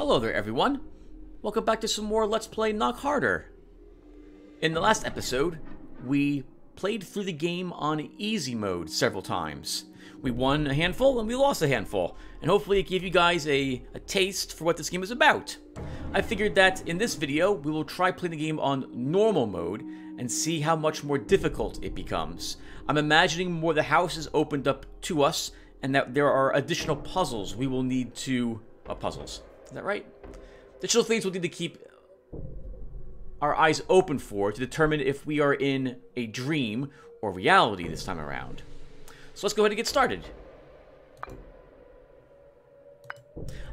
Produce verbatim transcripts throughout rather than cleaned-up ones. Hello there everyone, welcome back to some more Let's Play Knock Harder. In the last episode, we played through the game on easy mode several times. We won a handful and we lost a handful, and hopefully it gave you guys a, a taste for what this game is about. I figured that in this video, we will try playing the game on normal mode and see how much more difficult it becomes. I'm imagining more the house is opened up to us and that there are additional puzzles we will need to... Uh, puzzles. Is that right? Additional things we'll need to keep our eyes open for to determine if we are in a dream or reality this time around. So let's go ahead and get started.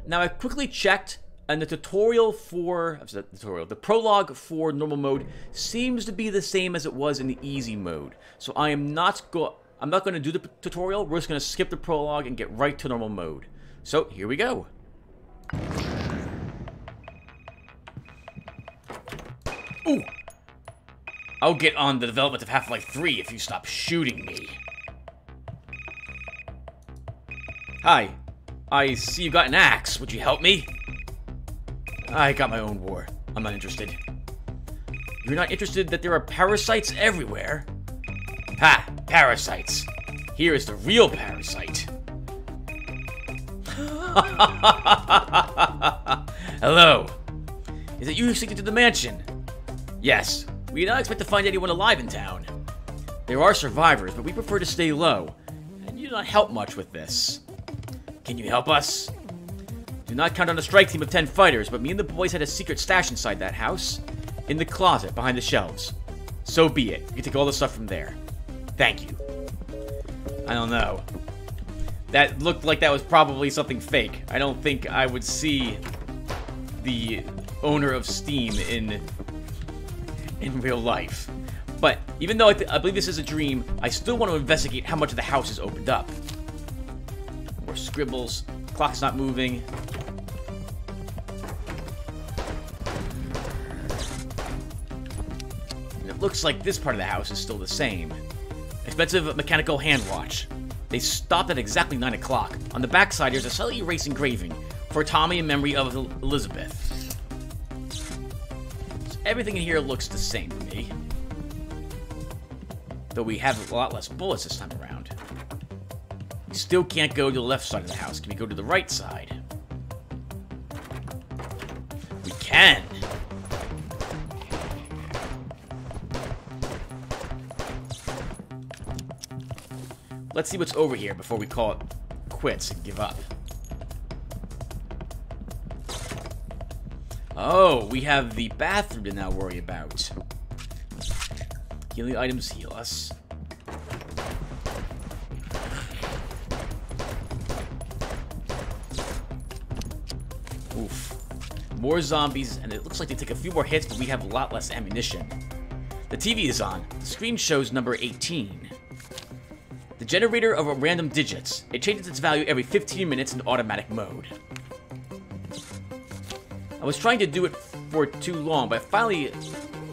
Now I quickly checked, and the tutorial for the tutorial, the prologue for normal mode seems to be the same as it was in the easy mode. So I am not go I'm not going to do the tutorial. We're just going to skip the prologue and get right to normal mode. So here we go. Ooh. I'll get on the development of Half-Life three if you stop shooting me. Hi. I see you got an axe. Would you help me? I got my own war. I'm not interested. You're not interested that there are parasites everywhere? Ha! Parasites. Here is the real parasite. Hello. Is it you who sneaked into the mansion? Yes, we did not expect to find anyone alive in town. There are survivors, but we prefer to stay low, and you do not help much with this. Can you help us? Do not count on a strike team of ten fighters, but me and the boys had a secret stash inside that house. In the closet, behind the shelves. So be it. You can take all the stuff from there. Thank you. I don't know. That looked like that was probably something fake. I don't think I would see the owner of Steam in... in real life. But even though I, th I believe this is a dream, I still want to investigate how much of the house is opened up. More scribbles. Clock's not moving. And it looks like this part of the house is still the same. Expensive mechanical handwatch. They stopped at exactly nine o'clock. On the backside, there's a slightly erased engraving for Tommy in memory of Elizabeth. Everything in here looks the same to me. Though we have a lot less bullets this time around. We still can't go to the left side of the house. Can we go to the right side? We can! Let's see what's over here before we call it quits and give up. Oh, we have the bathroom to now worry about. Healing items heal us. Oof. More zombies, and it looks like they take a few more hits, but we have a lot less ammunition. The T V is on. The screen shows number eighteen. The generator of random digits. It changes its value every fifteen minutes in automatic mode. I was trying to do it for too long, but finally,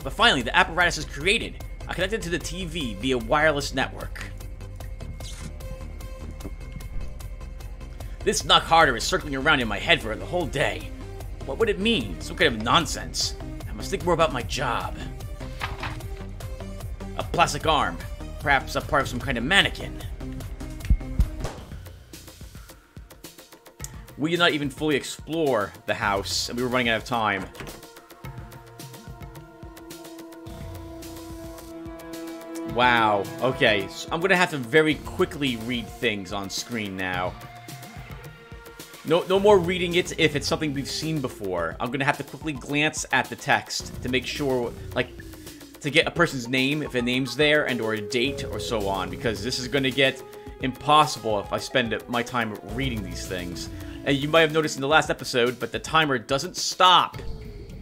but finally, the apparatus is created. I connected to the T V via wireless network. This Knock Harder is circling around in my head for the whole day. What would it mean? Some kind of nonsense. I must think more about my job. A plastic arm. Perhaps a part of some kind of mannequin. We did not even fully explore the house, and we were running out of time. Wow. Okay, so I'm gonna have to very quickly read things on screen now. No, no more reading it if it's something we've seen before. I'm gonna have to quickly glance at the text to make sure, like, to get a person's name, if a name's there, and or a date, or so on, because this is gonna get impossible if I spend my time reading these things. And you might have noticed in the last episode, but the timer doesn't stop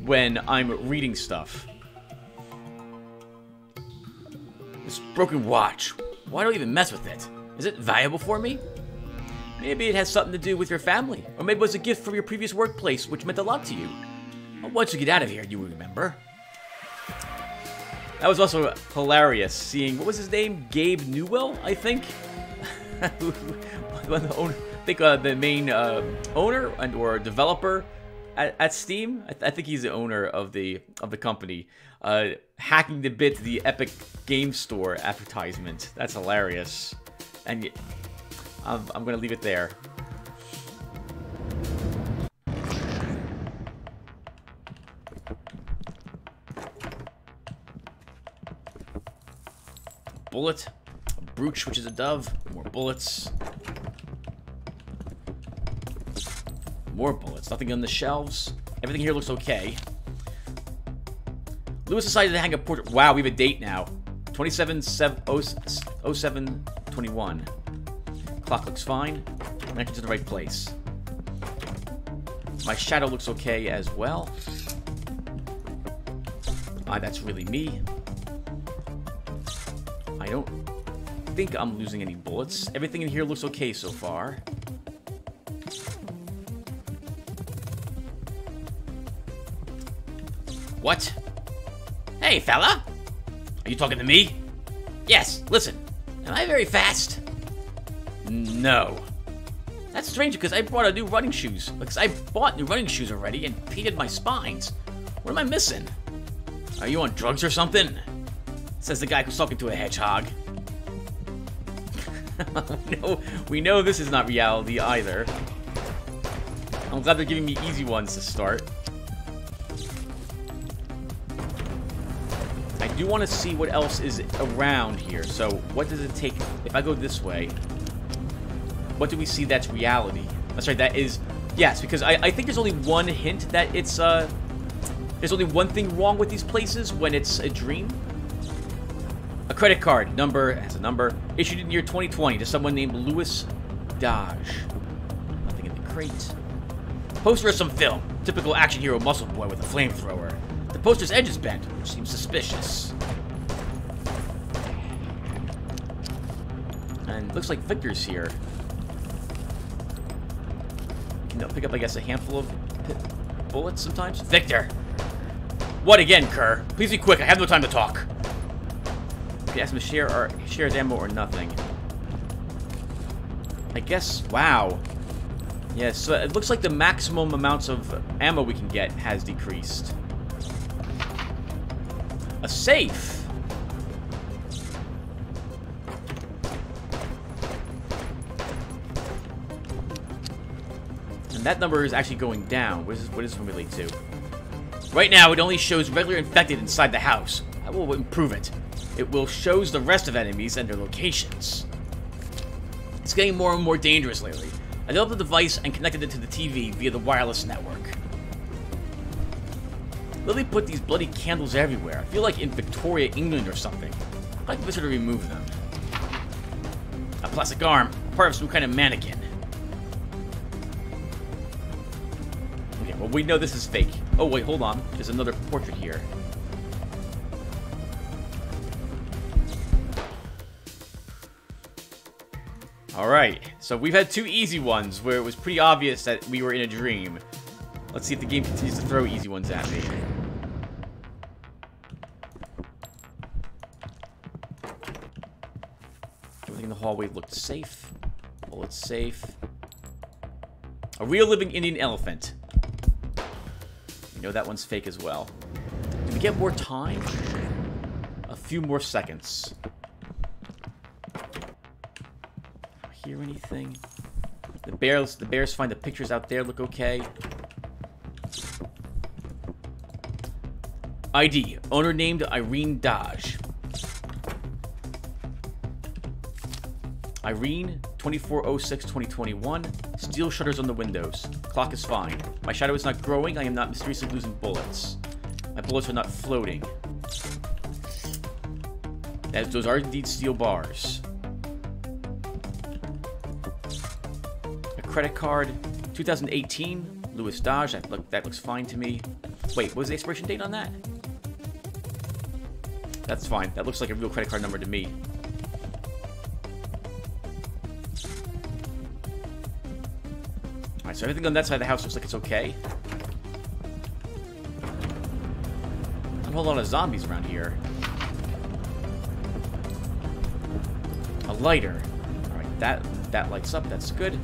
when I'm reading stuff. This broken watch. Why do I even mess with it? Is it valuable for me? Maybe it has something to do with your family. Or maybe it was a gift from your previous workplace, which meant a lot to you. Once you get out of here, you will remember. That was also hilarious, seeing... What was his name? Gabe Newell, I think? I think uh, the main uh, owner and or developer at, at Steam, I, th I think he's the owner of the of the company, uh, hacking the bit to the Epic Game Store advertisement. That's hilarious. And I'm, I'm gonna leave it there. Bullet, a brooch, which is a dove, more bullets, more bullets, nothing on the shelves, everything here looks okay. Lewis decided to hang a portrait. Wow, we have a date now, twenty-seven oh seven twenty-one, clock looks fine, and I get to the right place. My shadow looks okay as well. Ah, that's really me. I don't think I'm losing any bullets. Everything in here looks okay so far. What? Hey, fella! Are you talking to me? Yes, listen. Am I very fast? No. That's strange because I brought a new running shoes. Because I bought new running shoes already and painted my spines. What am I missing? Are you on drugs or something? Says the guy who's talking to a hedgehog. No, we know this is not reality either. I'm glad they're giving me easy ones to start. I do want to see what else is around here. So what does it take if I go this way? What do we see that's reality? That's right, that is... Yes, because I, I think there's only one hint that it's... Uh, there's only one thing wrong with these places when it's a dream. A credit card number has a number issued in the year twenty twenty to someone named Louis Dodge. Nothing in the crate. Poster of some film. Typical action hero muscle boy with a flamethrower. The poster's edge is bent, which seems suspicious. And looks like Victor's here. You know, pick up, I guess, a handful of bullets sometimes. Victor! What again, Kerr? Please be quick. I have no time to talk. You ask him to share or share his ammo or nothing. I guess. Wow. Yes. Yeah, so it looks like the maximum amounts of ammo we can get has decreased. A safe. And that number is actually going down. What is this, what is this relate to? Right now, it only shows regular infected inside the house. I will improve it. It will shows the rest of enemies and their locations. It's getting more and more dangerous lately. I developed the device and connected it to the T V via the wireless network. Lily put these bloody candles everywhere. I feel like in Victoria, England or something. I'd like to visit her to remove them. A plastic arm, part of some kind of mannequin. Okay, well we know this is fake. Oh wait, hold on. There's another portrait here. Alright, so we've had two easy ones where it was pretty obvious that we were in a dream. Let's see if the game continues to throw easy ones at me. Everything in the hallway looked safe. Well, it's safe. A real living Indian elephant. You know that one's fake as well. Did we get more time? A few more seconds. Hear anything? The bears, the bears find the pictures out there look okay. I D, owner named Irene Dodge. Irene, twenty-four oh six twenty twenty-one. Steel shutters on the windows. Clock is fine. My shadow is not growing. I am not mysteriously losing bullets. My bullets are not floating. That, those are indeed steel bars. Credit card, two thousand eighteen, Louis Dodge, that, look, that looks fine to me. Wait, what was the expiration date on that? That's fine, that looks like a real credit card number to me. Alright, so everything on that side of the house looks like it's okay. There's a whole lot of zombies around here. A lighter. Alright, that, that lights up, that's good.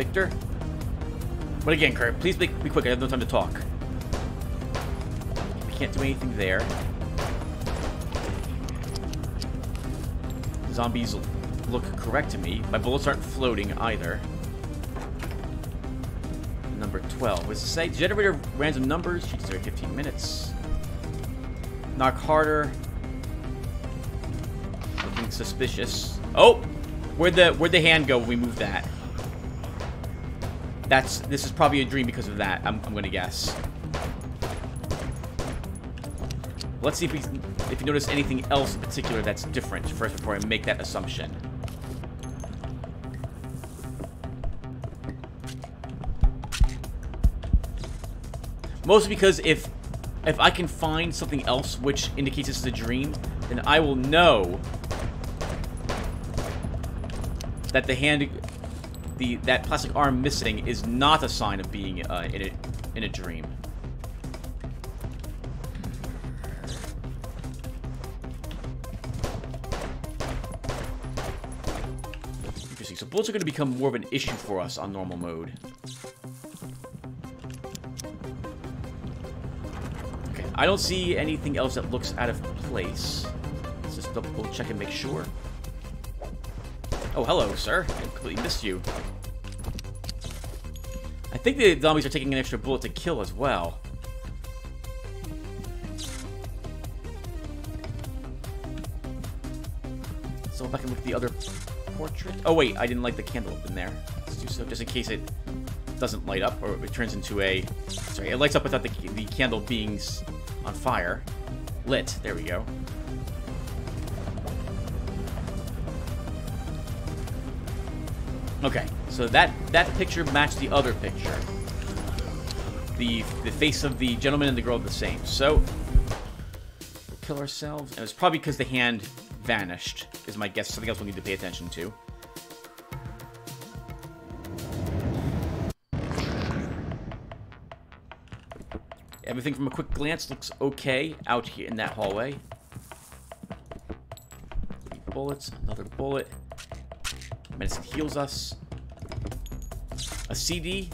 Victor? But again, Kurt, please be, be quick. I have no time to talk. I can't do anything there. The zombies look correct to me. My bullets aren't floating either. Number twelve. What's it say? Generator random numbers. She's there fifteen minutes. Knock harder. Looking suspicious. Oh, where'd the where'd the hand go when we moved that? That's this is probably a dream because of that. I'm I'm gonna guess. Let's see if we if you notice anything else in particular that's different first before I make that assumption. Mostly because if if I can find something else which indicates this is a dream, then I will know that the hand, the that plastic arm missing is not a sign of being uh, in a in a dream. Interesting. So bullets are going to become more of an issue for us on normal mode. I don't see anything else that looks out of place. Let's just double check and make sure. Oh, hello, sir. I completely missed you. I think the zombies are taking an extra bullet to kill as well. So if I can look at the other portrait. Oh, wait. I didn't light the candle up in there. Let's do so just in case it doesn't light up or it turns into a... Sorry, it lights up without the, the candle being... on fire. Lit. There we go. Okay, so that that picture matched the other picture. The the face of the gentleman and the girl are the same. So we'll kill ourselves. And it's probably because the hand vanished, is my guess. Something else we'll need to pay attention to. Everything from a quick glance looks okay out here in that hallway. Bullets, another bullet. Medicine heals us. A C D.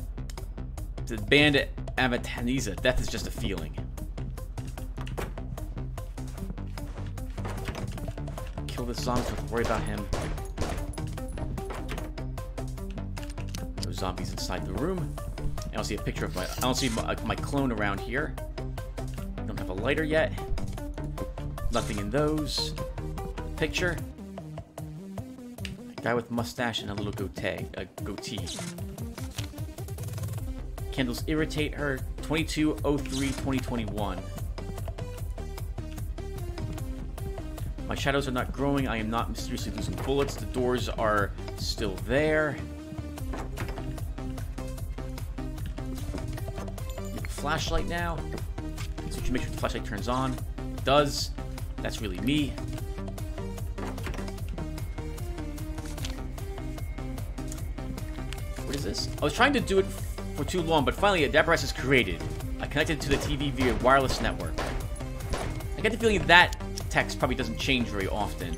The band Avataniza. Death is just a feeling. Kill the zombies, don't worry about him. No zombies inside the room. I don't see a picture of my... I don't see my, my clone around here. I don't have a lighter yet. Nothing in those. Picture. A guy with mustache and a little goatee. A goatee. Candles irritate her. twenty-two oh three twenty twenty-one. My shadows are not growing. I am not mysteriously losing bullets. The doors are still there. Flashlight now. So you make sure the flashlight turns on. It does. That's really me. What is this? I was trying to do it for too long, but finally a apparatus is created. I connected to the T V via wireless network. I get the feeling that text probably doesn't change very often.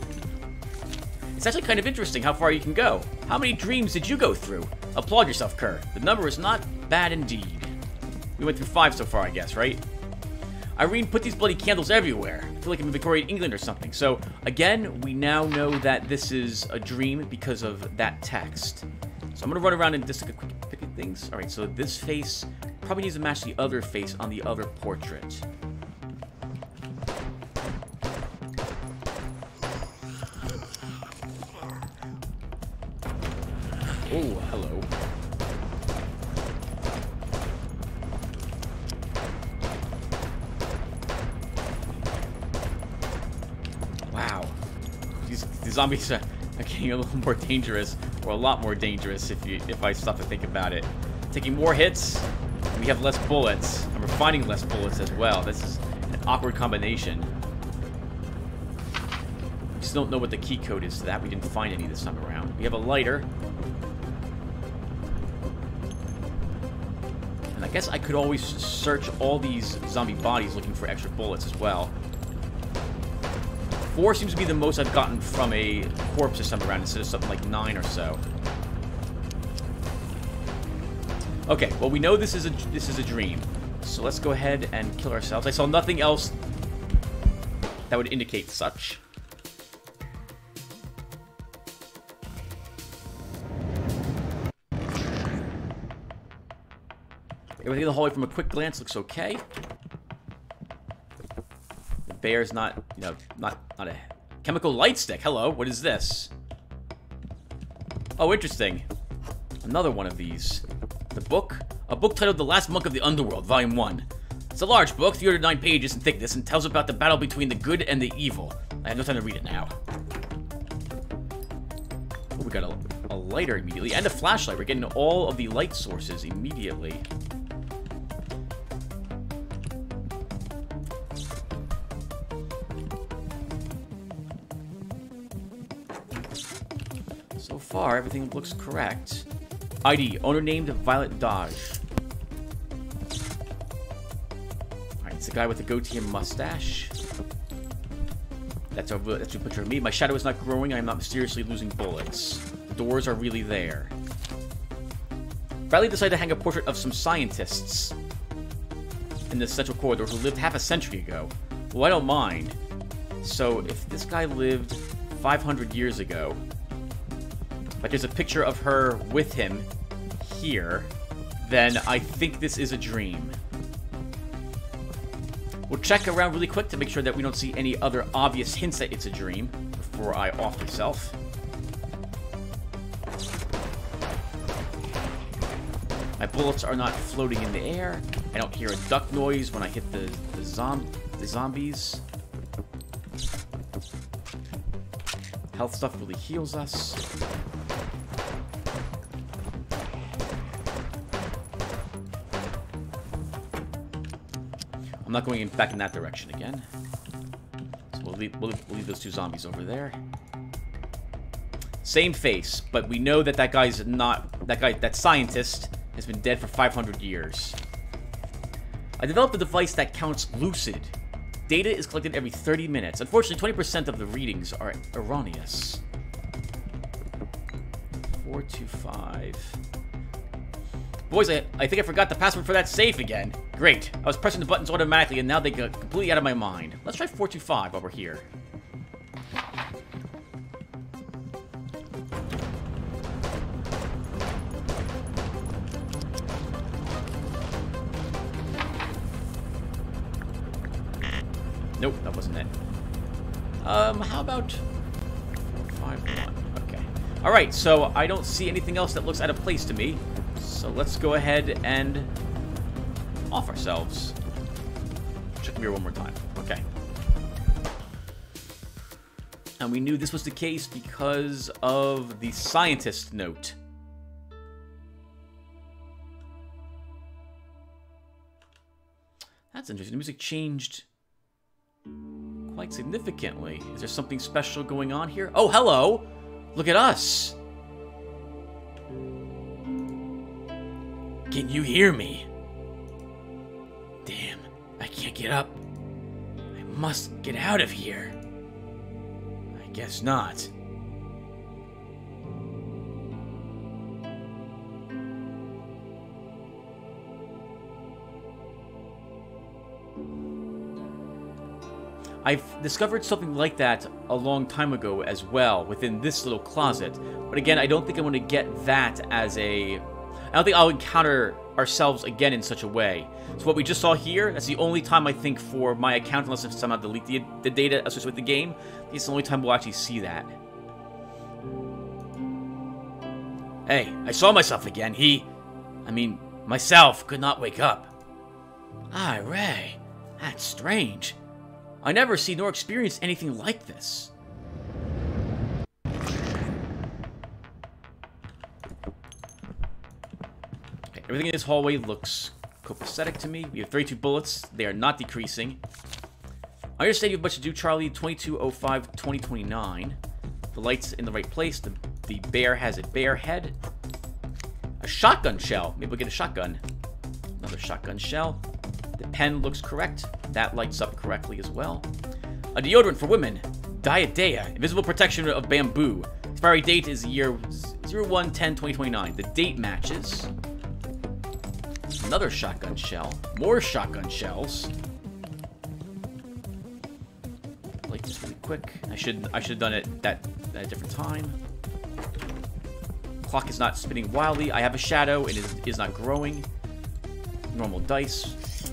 It's actually kind of interesting how far you can go. How many dreams did you go through? Applaud yourself, Kerr. The number is not bad indeed. We went through five so far, I guess, right? Irene put these bloody candles everywhere. I feel like I'm in Victorian England or something. So, again, we now know that this is a dream because of that text. So I'm going to run around and just take a quick pick at things. All right, so this face probably needs to match the other face on the other portrait. Oh, hello. Zombies are getting a little more dangerous, or a lot more dangerous if you if I stop to think about it. Taking more hits, we have less bullets, and we're finding less bullets as well. This is an awkward combination. We just don't know what the key code is to that. We didn't find any this time around. We have a lighter. And I guess I could always search all these zombie bodies looking for extra bullets as well. Four seems to be the most I've gotten from a corpse this time around, instead of something like nine or so. Okay, well, we know this is a this is a dream, so let's go ahead and kill ourselves. I saw nothing else that would indicate such. Everything in the hallway from a quick glance looks okay. The bear's not, you know, not not a chemical light stick. Hello, what is this? Oh, interesting. Another one of these. The book? A book titled The Last Monk of the Underworld, Volume one. It's a large book, three hundred nine pages in thickness, and tells about the battle between the good and the evil. I have no time to read it now. Oh, we got a, a lighter immediately, and a flashlight. We're getting all of the light sources immediately. Far, everything looks correct. I D, owner named Violet Dodge. Alright, it's the guy with the goatee and mustache. That's a, that's a picture of me. My shadow is not growing, I am not mysteriously losing bullets. The doors are really there. Bradley decided to hang a portrait of some scientists in the central corridor who lived half a century ago. Well, I don't mind. So, if this guy lived five hundred years ago, but there's a picture of her with him here, then I think this is a dream. We'll check around really quick to make sure that we don't see any other obvious hints that it's a dream before I off myself. My bullets are not floating in the air. I don't hear a duck noise when I hit the, the, zom the zombies. Health stuff really heals us. I'm not going in back in that direction again. So we'll leave, we'll, we'll leave those two zombies over there. Same face, but we know that that guy's not... That guy, that scientist, has been dead for five hundred years. I developed a device that counts lucid. Data is collected every thirty minutes. Unfortunately, twenty percent of the readings are erroneous. four two five... Boys, I, I think I forgot the password for that safe again. Great. I was pressing the buttons automatically, and now they got completely out of my mind. Let's try four two five over here. Nope, that wasn't it. Um, how about four five one? Okay. All right, so I don't see anything else that looks out of place to me. So let's go ahead and off ourselves. Check the mirror one more time. Okay. And we knew this was the case because of the scientist note. That's interesting. The music changed quite significantly. Is there something special going on here? Oh, hello! Look at us! Can you hear me? Damn, I can't get up. I must get out of here. I guess not. I've discovered something like that a long time ago as well, within this little closet. But again, I don't think I want to get that as a... I don't think I'll encounter ourselves again in such a way. So what we just saw here, that's the only time I think for my account, unless I somehow delete the, the data associated with the game, it's the only time we'll actually see that. Hey, I saw myself again. He, I mean, myself could not wake up. Ah, Ray, that's strange. I never see nor experience anything like this. Everything in this hallway looks copacetic to me. We have thirty-two bullets. They are not decreasing. I understand you have much to do, Charlie. twenty-two oh five twenty twenty-nine. The light's in the right place. The, the bear has a bear head. A shotgun shell. Maybe we'll get a shotgun. Another shotgun shell. The pen looks correct. That lights up correctly as well. A deodorant for women. Diadea. Invisible protection of bamboo. Expiry date is year oh one ten twenty twenty-nine. The date matches. Another shotgun shell. More shotgun shells. Like this really quick. I should I should have done it that at a different time. Clock is not spinning wildly. I have a shadow. It is is not growing. Normal dice.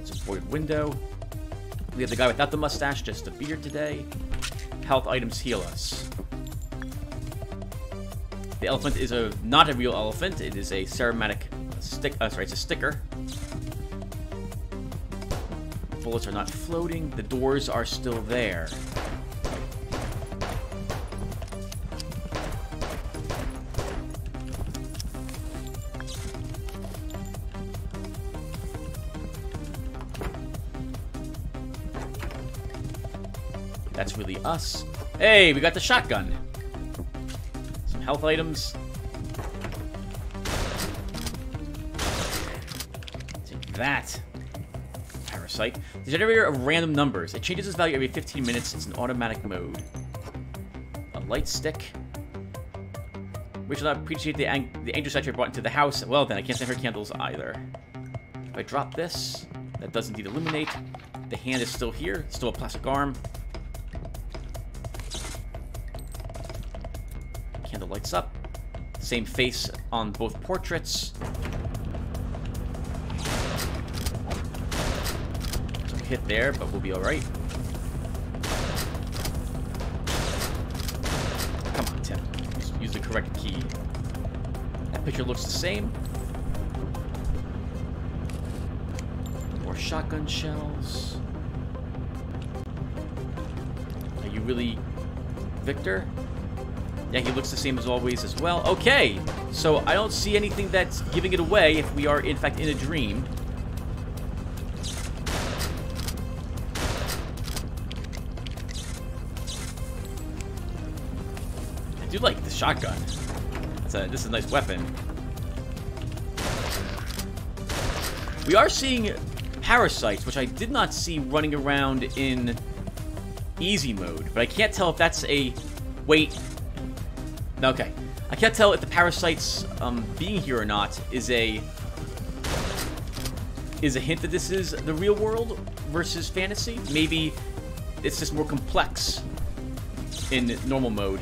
It's a void window. We have the guy without the mustache, just the beard today. Health items heal us. The elephant is a not a real elephant. It is a ceramic stick. Uh, sorry, it's a sticker. Bullets are not floating. The doors are still there. That's really us. Hey, we got the shotgun. Some health items. Take that. Parasite. The generator of random numbers. It changes its value every fifteen minutes. It's an automatic mode. A light stick. We shall not appreciate the, ang the angel statue brought into the house. Well then, I can't stand her candles either. If I drop this, that does indeed illuminate. The hand is still here. It's still a plastic arm. Candle lights up. Same face on both portraits. Some hit there, but we'll be alright. Come on, Tim. Just use the correct key. That picture looks the same. More shotgun shells. Are you really Victor? Yeah, he looks the same as always as well. Okay, so I don't see anything that's giving it away if we are, in fact, in a dream. I do like the shotgun. That's a, this is a nice weapon. We are seeing parasites, which I did not see running around in easy mode, but I can't tell if that's a... Wait... Okay, I can't tell if the parasites um, being here or not is a is a hint that this is the real world versus fantasy. Maybe it's just more complex in normal mode,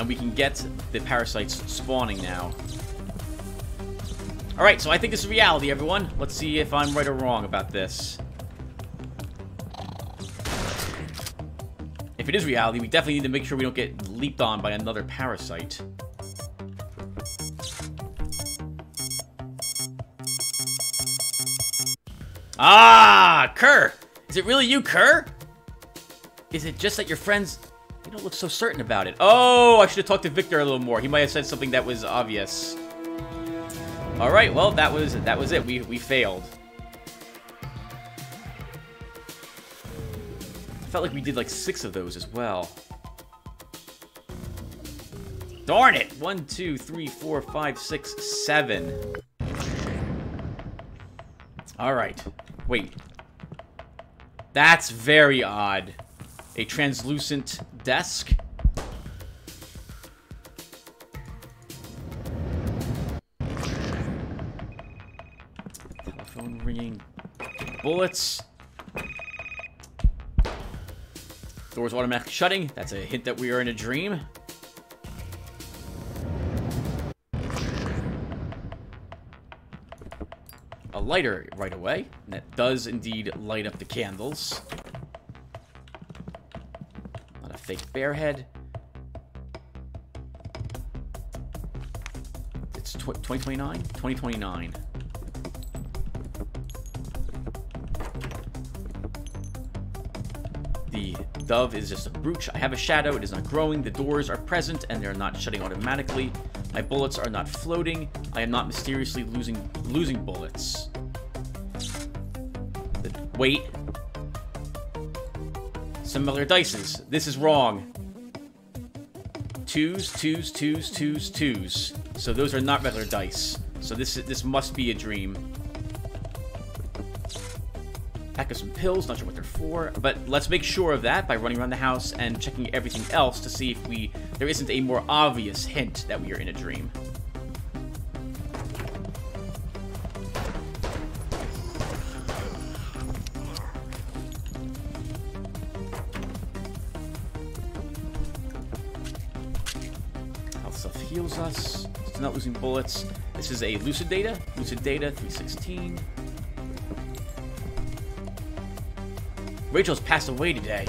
and we can get the parasites spawning now. All right, so I think this is reality, everyone. Let's see if I'm right or wrong about this. If it is reality, we definitely need to make sure we don't get leaped on by another parasite. Ah, Kerr! Is it really you, Kerr? Is it just that your friends... You don't look so certain about it. Oh, I should have talked to Victor a little more. He might have said something that was obvious. All right, well, that was that was it. We, we failed. I felt like we did like six of those as well. Darn it! One, two, three, four, five, six, seven. Alright. Wait. That's very odd. A translucent desk? Telephone ringing. Bullets. Doors automatically shutting. That's a hint that we are in a dream. A lighter right away. And that does indeed light up the candles. Not a fake bear head. It's twenty twenty-nine? twenty twenty-nine. The dove is just a brooch. I have a shadow. It is not growing. The doors are present, and they're not shutting automatically. My bullets are not floating. I am not mysteriously losing losing bullets. The, wait. Similar dices. This is wrong. Twos, twos, twos, twos, twos. So those are not regular dice. So this this must be a dream. pack of some pills, not sure what they're for, but let's make sure of that by running around the house and checking everything else to see if we there isn't a more obvious hint that we are in a dream. Heals us. It's not losing bullets. This is a lucid data. Lucid data three sixteen. Rachel's passed away today.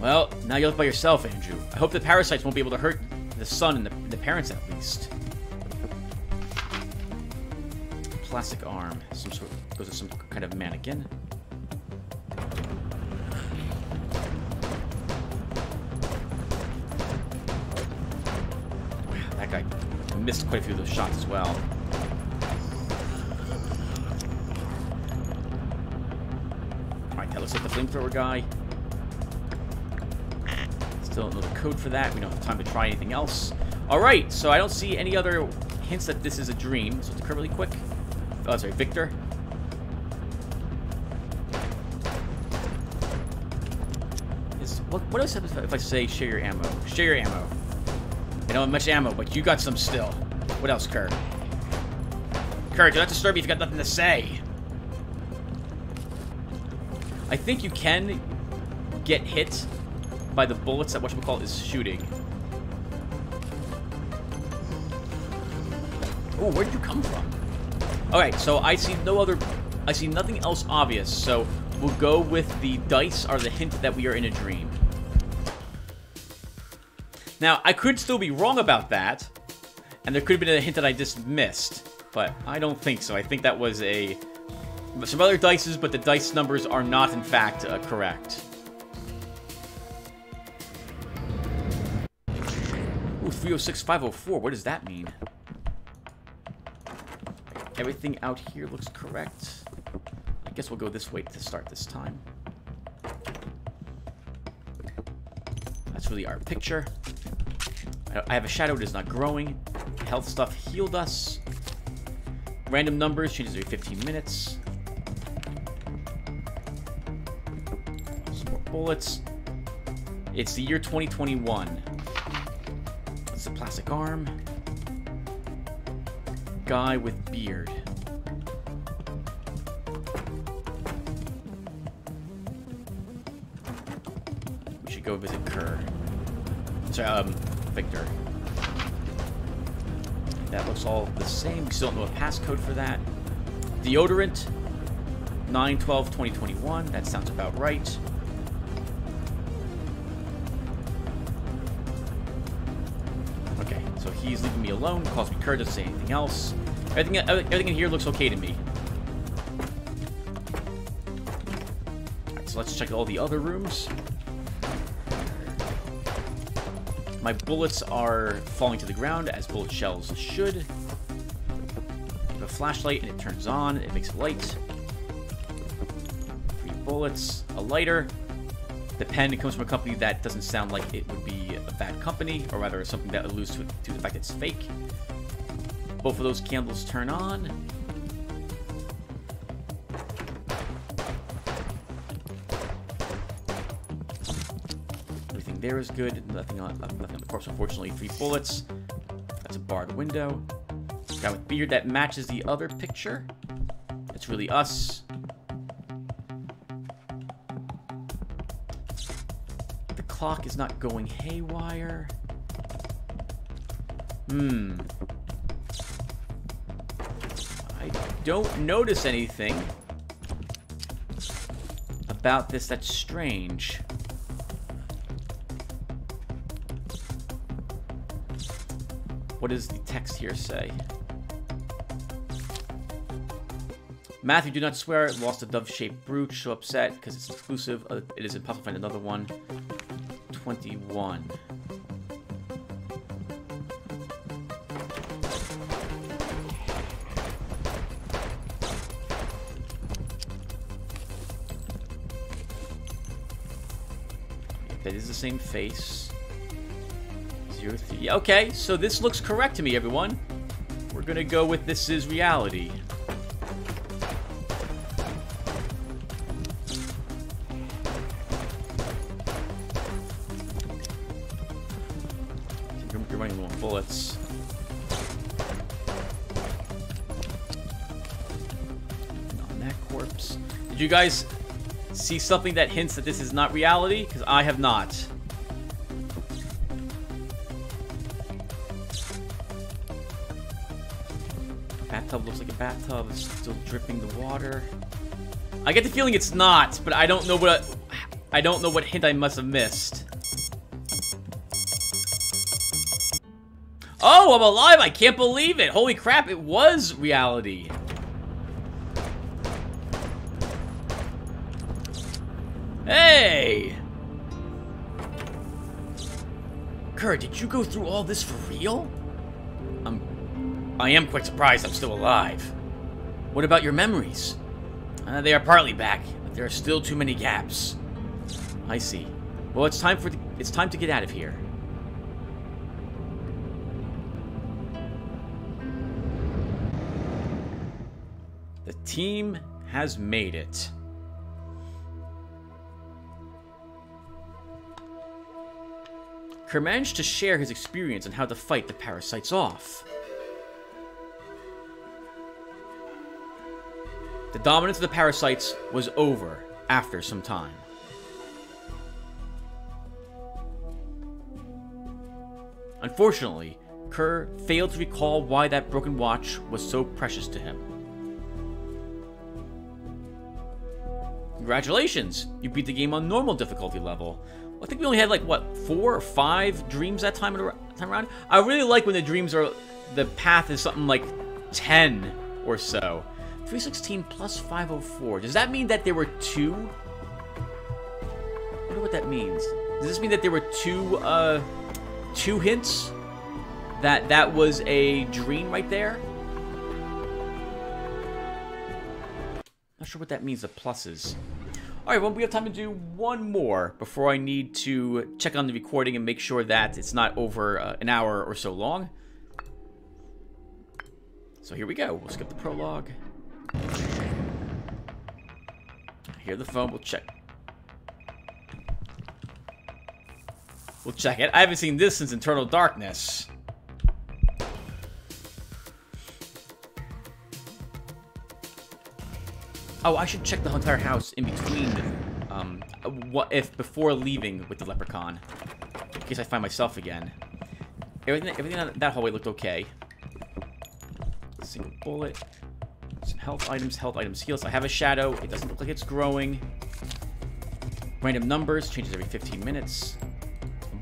Well, now you're left by yourself, Andrew. I hope the parasites won't be able to hurt the son and the, the parents at least. Plastic arm. Some sort of, goes to some kind of mannequin. I missed quite a few of those shots as well. Alright, that looks like the flamethrower guy. Still don't know the code for that. We don't have time to try anything else. Alright, so I don't see any other hints that this is a dream. So let's go really quick. Oh, sorry, Victor. Is, what, what else happens if I say share your ammo? Share your ammo. I don't have much ammo, but you got some still. What else, Kerr? Kerr, do not disturb me if you got nothing to say. I think you can get hit by the bullets that whatchamacallit is shooting. Oh, where did you come from? Alright, so I see no other I see nothing else obvious, so we'll go with the dice are the hint that we are in a dream. Now, I could still be wrong about that, and there could have been a hint that I just missed, but I don't think so. I think that was a some other dices, but the dice numbers are not, in fact, uh, correct. Ooh, three oh six, five oh four. What does that mean? Everything out here looks correct. I guess we'll go this way to start this time. That's really our picture. I have a shadow that is not growing. Health stuff healed us. Random numbers changes every fifteen minutes. Some more bullets. It's the year twenty twenty-one. It's a plastic arm. Guy with beard. We should go visit Kerr. Sorry, um... Victor. That looks all the same. We still don't know a passcode for that. Deodorant. nine twelve twenty twenty-one. That sounds about right. Okay, so he's leaving me alone. Calls me Kerr, doesn't say anything else. Everything, everything in here looks okay to me. Alright, so let's check all the other rooms. My bullets are falling to the ground, as bullet shells should. Give a flashlight, and it turns on. It makes a light. Three bullets. A lighter. The pen comes from a company that doesn't sound like it would be a bad company, or rather something that alludes to, to the fact it's fake. Both of those candles turn on. There is good. Nothing on, nothing on the corpse, unfortunately. Three bullets. That's a barred window. Guy with beard that matches the other picture. That's really us. The clock is not going haywire. Hmm. I don't notice anything about this that's strange. What does the text here say? Matthew, do not swear. Lost a dove-shaped brooch. So upset because it's exclusive. Uh, it is impossible to find another one. twenty-one. That is the same face. Okay, so this looks correct to me, everyone. We're We're gonna go with this is reality. You're running low on bullets. On that corpse. Did you guys see something that hints that this is not reality? Because I have not. Bathtub looks like a bathtub. It's still dripping the water. I get the feeling it's not, but I don't know what I, I don't know what hint I must have missed. Oh, I'm alive! I can't believe it! Holy crap! It was reality. Hey, Kerr, did you go through all this for real? I am quite surprised I'm still alive. What about your memories? Uh, they are partly back, but there are still too many gaps. I see. Well, it's time for the, it's time to get out of here. The team has made it. Kerr managed to share his experience on how to fight the parasites off. The dominance of the parasites was over after some time. Unfortunately, Kerr failed to recall why that broken watch was so precious to him. Congratulations! You beat the game on normal difficulty level. I think we only had like, what, four or five dreams that time around? I really like when the dreams are... the path is something like ten or so. three sixteen plus five oh four. Does that mean that there were two? I wonder what that means. Does this mean that there were two, uh, two hints? That that was a dream right there? Not sure what that means, the pluses. Alright, well, we have time to do one more before I need to check on the recording and make sure that it's not over uh, an hour or so long. So here we go. We'll skip the prologue. Hear the phone, we'll check. We'll check it. I haven't seen this since Eternal Darkness. Oh, I should check the entire house in between, um, what if before leaving with the leprechaun, in case I find myself again. Everything, everything on that hallway looked okay. Single bullet. Some health items, health items, heals. I have a shadow. It doesn't look like it's growing. Random numbers. Changes every fifteen minutes.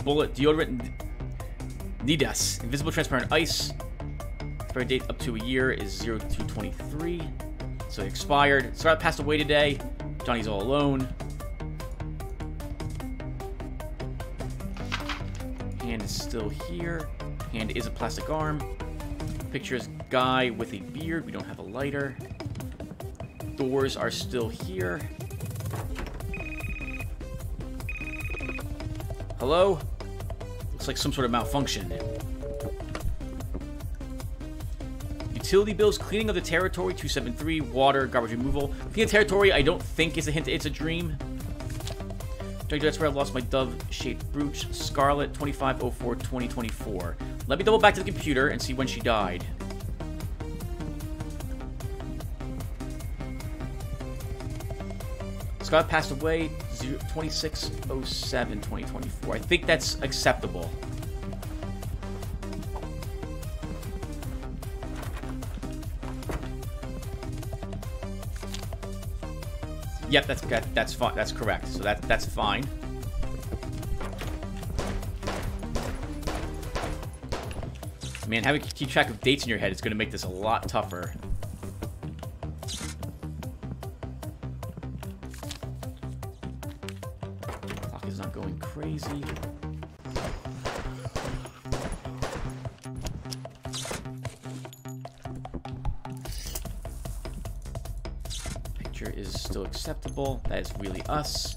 Bullet. Deodorant. Nidas. Invisible transparent ice. Expiry date up to a year is zero two twenty-three. So it expired. Sorry I passed away today. Johnny's all alone. Hand is still here. Hand is a plastic arm. Picture is guy with a beard. We don't have a lighter. Doors are still here. Hello? Looks like some sort of malfunction. Utility bills, cleaning of the territory, two seven three, water, garbage removal. Cleaning the territory, I don't think is a hint. It's a dream. That's where I lost my dove-shaped brooch. Scarlet, twenty-five oh four twenty twenty-four. Let me double back to the computer and see when she died. Scott passed away twenty-six oh seven twenty twenty-four. I think that's acceptable. Yep, that's that, that's fine. That's correct. So that that's fine. Man, having to keep track of dates in your head is going to make this a lot tougher. Clock is not going crazy. Picture is still acceptable. That is really us.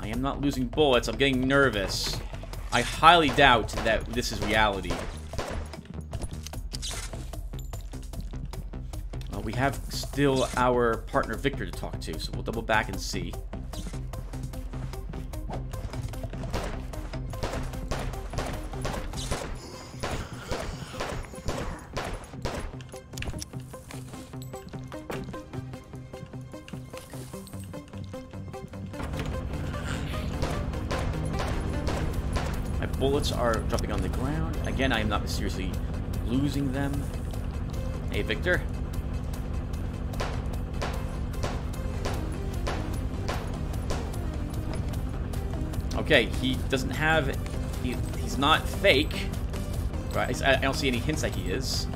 I am not losing bullets. I'm getting nervous. I highly doubt that this is reality. Uh, we have still our partner Victor to talk to, so we'll double back and see. My bullets are dropping on the ground. Again, I am not seriously losing them. Hey, Victor. Okay, he doesn't have... He, he's not fake. Right, I don't see any hints that he is.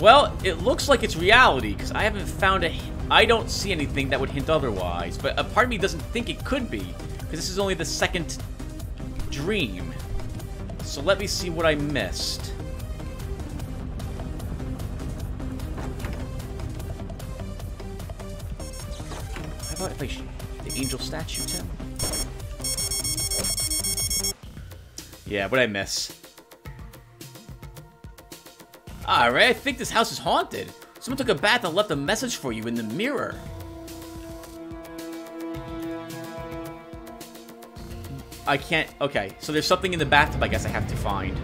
Well, it looks like it's reality, because I haven't found a... I don't see anything that would hint otherwise. But a part of me doesn't think it could be, because this is only the second dream. So let me see what I missed. The angel statue, Tim? Yeah, what'd I miss? Alright, I think this house is haunted. Someone took a bath and left a message for you in the mirror. I can't... Okay, so there's something in the bathtub I guess I have to find.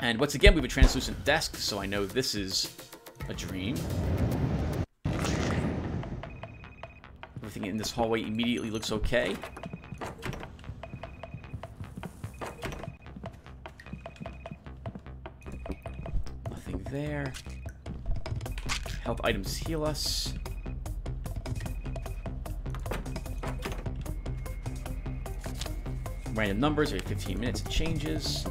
And once again, we have a translucent desk, so I know this is a dream. Everything in this hallway immediately looks okay. Nothing there. Health items heal us. Random numbers every fifteen minutes, it changes.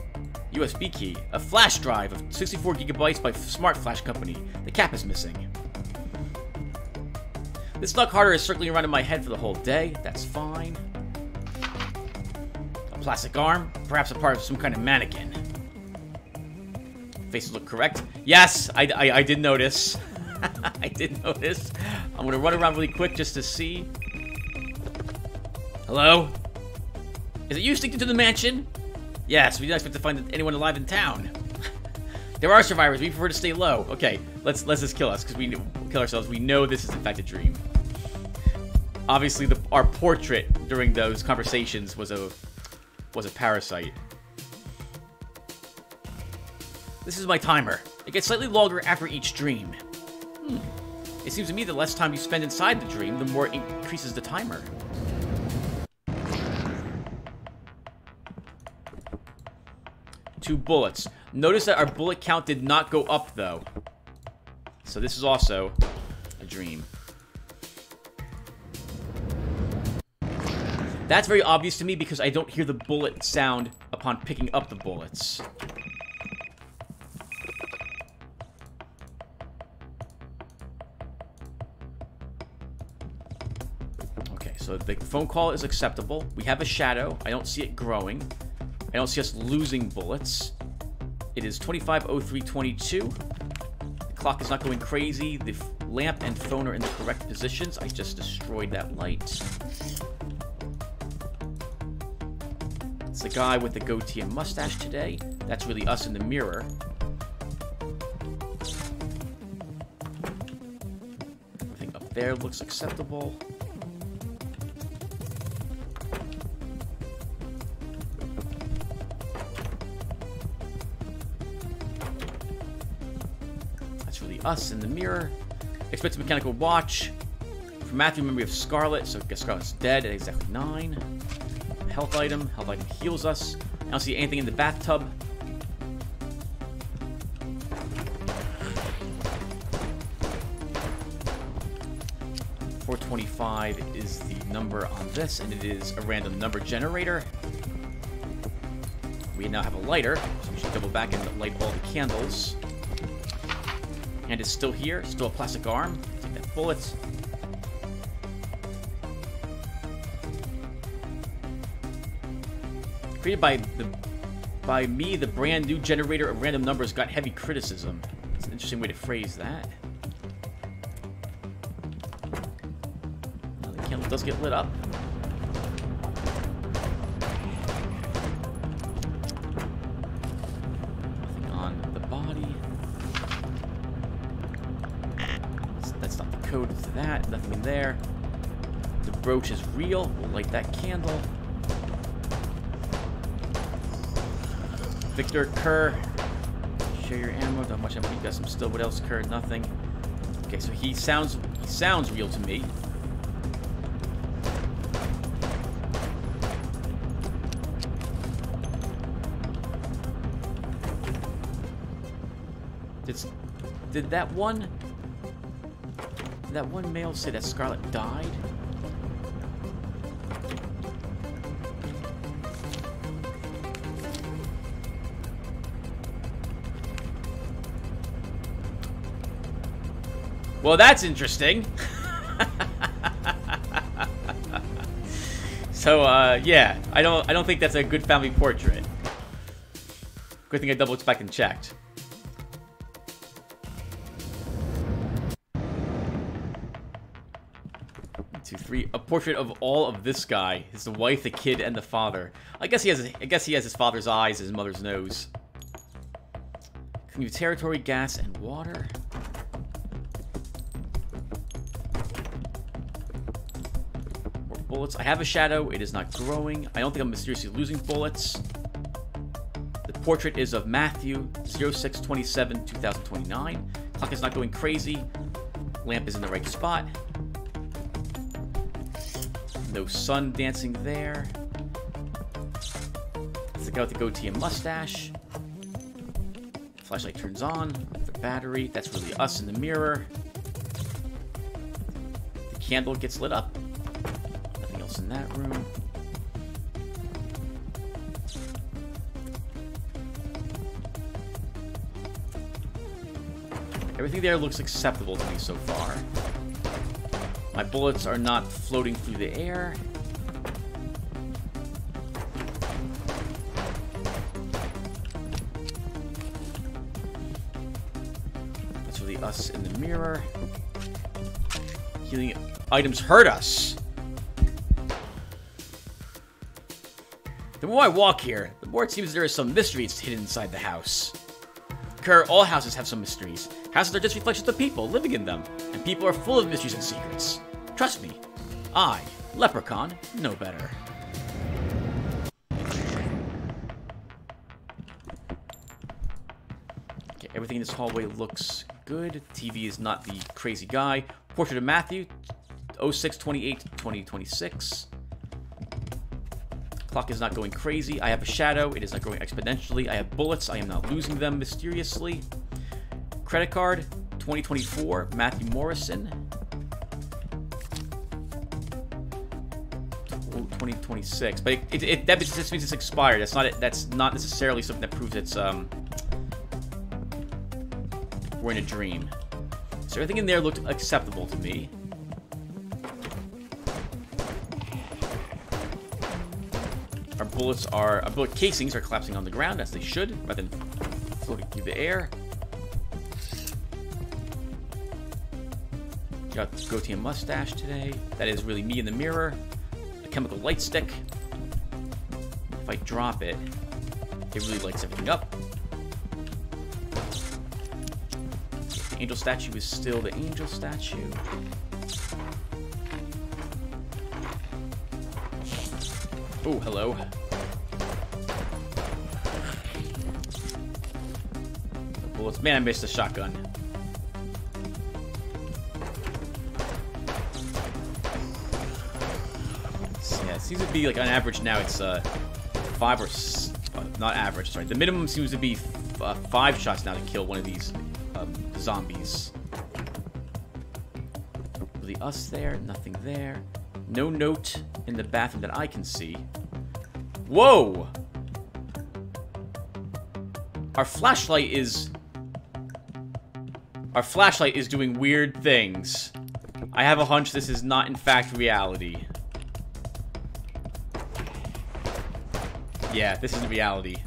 U S B key. A flash drive of sixty-four gigabytes by Smart Flash Company. The cap is missing. This Knock Harder is circling around in my head for the whole day. That's fine. A plastic arm. Perhaps a part of some kind of mannequin. Faces look correct. Yes! I, I, I did notice. I did notice. I'm going to run around really quick just to see. Hello? Is it you sneaking to the mansion? Yes, we didn't expect to find anyone alive in town. There are survivors. We prefer to stay low. Okay, let's let's just kill us, because we we'll kill ourselves. We know this is in fact a dream. Obviously, the, our portrait during those conversations was a was a parasite. This is my timer. It gets slightly longer after each dream. Hmm. It seems to me the less time you spend inside the dream, the more it increases the timer. Two bullets. Notice that our bullet count did not go up, though. So this is also a dream. That's very obvious to me because I don't hear the bullet sound upon picking up the bullets. Okay, so the phone call is acceptable. We have a shadow. I don't see it growing. I don't see us losing bullets. It is twenty-five oh three twenty-two. The clock is not going crazy. The lamp and phone are in the correct positions. I just destroyed that light. It's the guy with the goatee and mustache today. That's really us in the mirror. Everything up there looks acceptable. Us in the mirror. Expect a mechanical watch. From Matthew, memory of Scarlet. So I guess Scarlet's dead at exactly nine. Health item. Health item heals us. I don't see anything in the bathtub. four twenty-five is the number on this, and it is a random number generator. We now have a lighter, so we should double back and light all the candles. And it's still here, still a plastic arm. Take that bullet. Created by the by me, the brand new generator of random numbers got heavy criticism. It's an interesting way to phrase that. Now the candle does get lit up. code to that. Nothing in there. The brooch is real. We'll light that candle. Victor Kerr. Share your ammo. Don't much ammo. You got some still. What else, Kerr? Nothing. Okay, so he sounds he sounds real to me. It's, did that one that one male say that Scarlet died? Well, that's interesting. So, uh, yeah, I don't, I don't think that's a good family portrait. Good thing I double checked and checked. One, two, three. A portrait of all of this guy: his wife, the kid, and the father. I guess he has, I guess he has his father's eyes, his mother's nose. New territory, gas, and water. Bullets. I have a shadow. It is not growing. I don't think I'm mysteriously losing bullets. The portrait is of Matthew, oh six twenty-seven two thousand twenty-nine. Clock is not going crazy. Lamp is in the right spot. No sun dancing there. It's the guy with the goatee and mustache. Flashlight turns on. The battery. That's really us in the mirror. The candle gets lit up. In that room. Everything there looks acceptable to me so far. My bullets are not floating through the air. That's really us in the mirror. Healing items hurt us. The more I walk here, the more it seems there is some mystery hidden inside the house. Kerr, all houses have some mysteries. Houses are just reflections of people living in them, and people are full of mysteries and secrets. Trust me, I, Leprechaun, know better. Okay, everything in this hallway looks good. T V is not the crazy guy. Portrait of Matthew, oh six twenty-eight twenty twenty-six. Clock is not going crazy. I have a shadow. It is not growing exponentially. I have bullets. I am not losing them mysteriously. Credit card, twenty twenty-four, Matthew Morrison. Oh, twenty twenty-six. But it, it, it, that just means it's expired. That's not, that's not necessarily something that proves it's, um, we're in a dream. So everything in there looked acceptable to me. Our bullets are, our bullet casings are collapsing on the ground, as they should, rather than floating through the air. Got goatee and mustache today. That is really me in the mirror. A chemical light stick. If I drop it, it really lights everything up. The angel statue is still the angel statue. Oh, hello. Bullets. Man, I missed the shotgun. So, yeah, it seems to be like on average now it's uh, five or s uh, not average. Sorry, the minimum seems to be f uh, five shots now to kill one of these um, zombies. Really us there? Nothing there. No note in the bathroom that I can see. Whoa! Our flashlight is... Our flashlight is doing weird things. I have a hunch this is not, in fact, reality. Yeah, this isn't reality.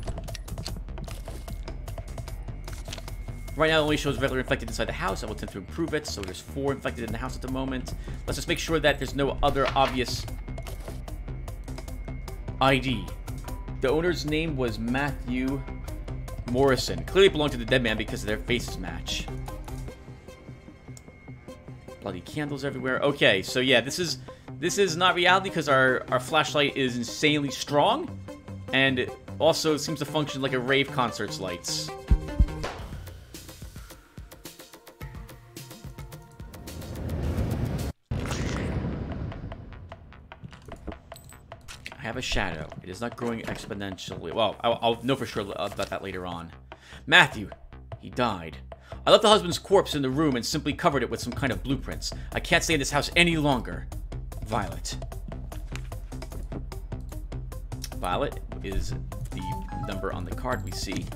Right now, it only shows regular infected inside the house. I will attempt to improve it, so there's four infected in the house at the moment. Let's just make sure that there's no other obvious I D. The owner's name was Matthew Morrison. Clearly belonged to the dead man because their faces match. bloody candles everywhere. Okay, so yeah, this is this is not reality because our, our flashlight is insanely strong. And it also seems to function like a rave concert's lights. I have a shadow. It is not growing exponentially. Well, I'll, I'll know for sure about that later on. Matthew. He died. I left the husband's corpse in the room and simply covered it with some kind of blueprints. I can't stay in this house any longer. Violet. Violet is the number on the card we see.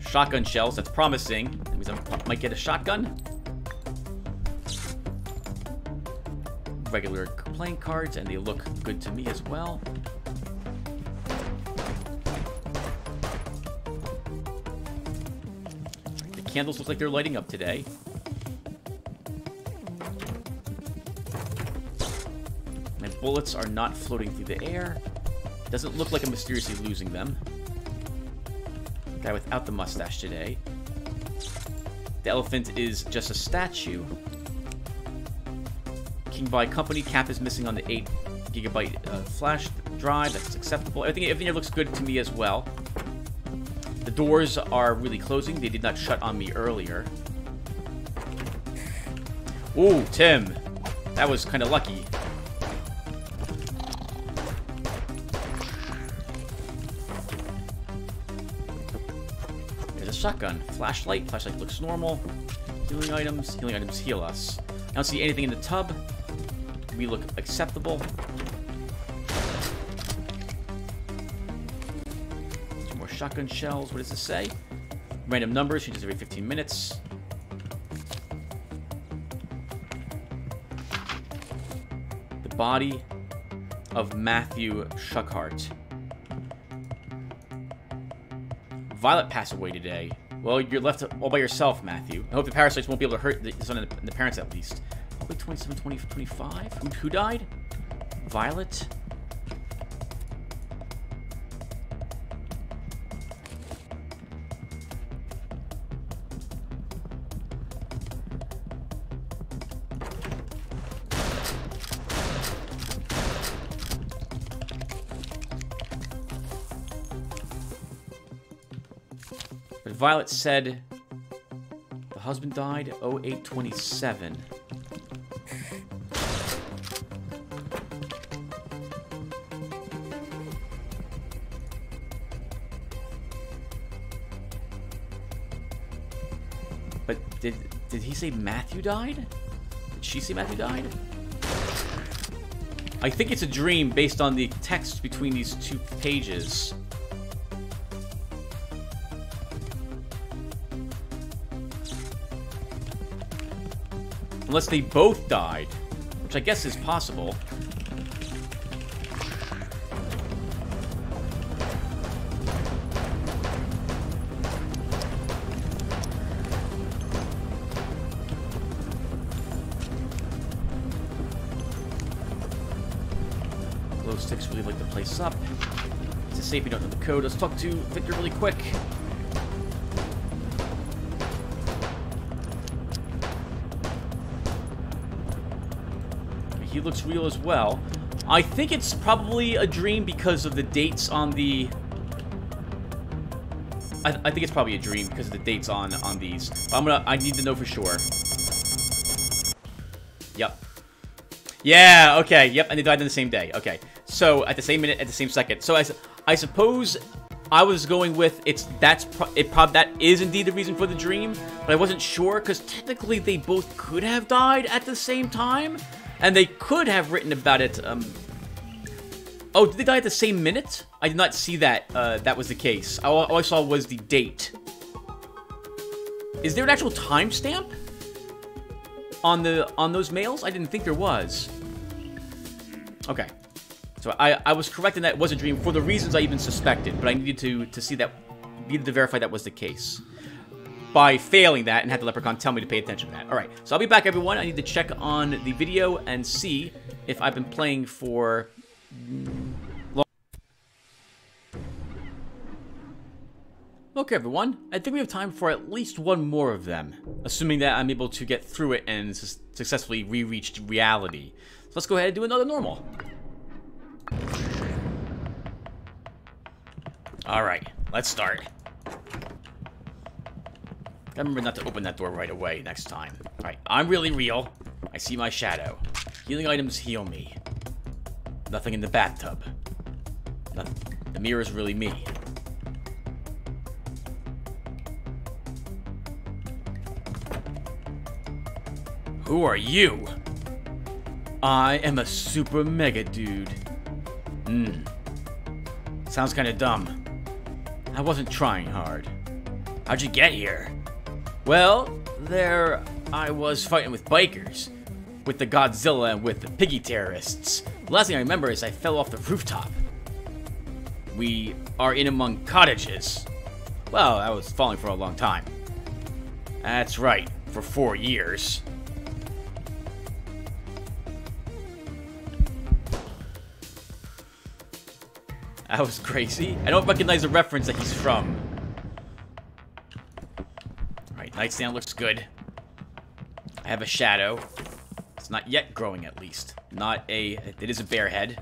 Shotgun shells, that's promising. That means I might get a shotgun. Regular playing cards, and they look good to me as well. The candles look like they're lighting up today. My bullets are not floating through the air. Doesn't look like I'm mysteriously losing them. Guy without the mustache today. The elephant is just a statue. King by company. Cap is missing on the eight gigabyte uh, flash drive. That's acceptable. Everything, everything here looks good to me as well. The doors are really closing. They did not shut on me earlier. Ooh, Tim. That was kind of lucky. Shotgun, flashlight, flashlight looks normal. Healing items, healing items heal us. I don't see anything in the tub. We look acceptable. Some more shotgun shells. What does this say? Random numbers, changes every fifteen minutes. The body of Matthew Shuckhart. Violet passed away today. Well, you're left all by yourself, Matthew. I hope the parasites won't be able to hurt the son and the parents at least. Wait, twenty-seven, twenty, twenty-five? Who, who died? Violet? Violet said the husband died oh eight twenty-seven. But did did he say Matthew died? Did she say Matthew died? I think it's a dream based on the text between these two pages. Unless they both died, which I guess is possible. Glow sticks really like to place up. It's a safe, you don't know the code. Let's talk to Victor really quick. He looks real as well. I think it's probably a dream because of the dates on the... I, th I think it's probably a dream because of the dates on, on these. But I'm gonna... I need to know for sure. Yep. Yeah, okay, yep, and they died on the same day. Okay, so at the same minute, at the same second. So I, I suppose I was going with it's... That's pro it prob that is indeed the reason for the dream, but I wasn't sure because technically they both could have died at the same time. And they could have written about it, um... Oh, did they die at the same minute? I did not see that, uh, that was the case. All, all I saw was the date. Is there an actual timestamp on the, on those mails? I didn't think there was. Okay. So I, I was correct in that it was a dream for the reasons I even suspected, but I needed to, to see that, needed to verify that was the case. By failing that and had the leprechaun tell me to pay attention to that. Alright, so I'll be back, everyone. I need to check on the video and see if I've been playing for long. Okay everyone, I think we have time for at least one more of them, assuming that I'm able to get through it and su successfully re-reached reality. So let's go ahead and do another normal. Alright, let's start. Gotta remember not to open that door right away next time. Alright, I'm really real. I see my shadow. Healing items heal me. Nothing in the bathtub. Nothing. The mirror is really me. Who are you? I am a super mega dude. Hmm. Sounds kinda dumb. I wasn't trying hard. How'd you get here? Well, there I was fighting with bikers. With the Godzilla and with the piggy terrorists. The last thing I remember is I fell off the rooftop. We are in among cottages. Well, I was falling for a long time. That's right, for four years. That was crazy. I don't recognize the reference that he's from. Alright, nightstand looks good. I have a shadow. It's not yet growing, at least. Not a... It is a bear head.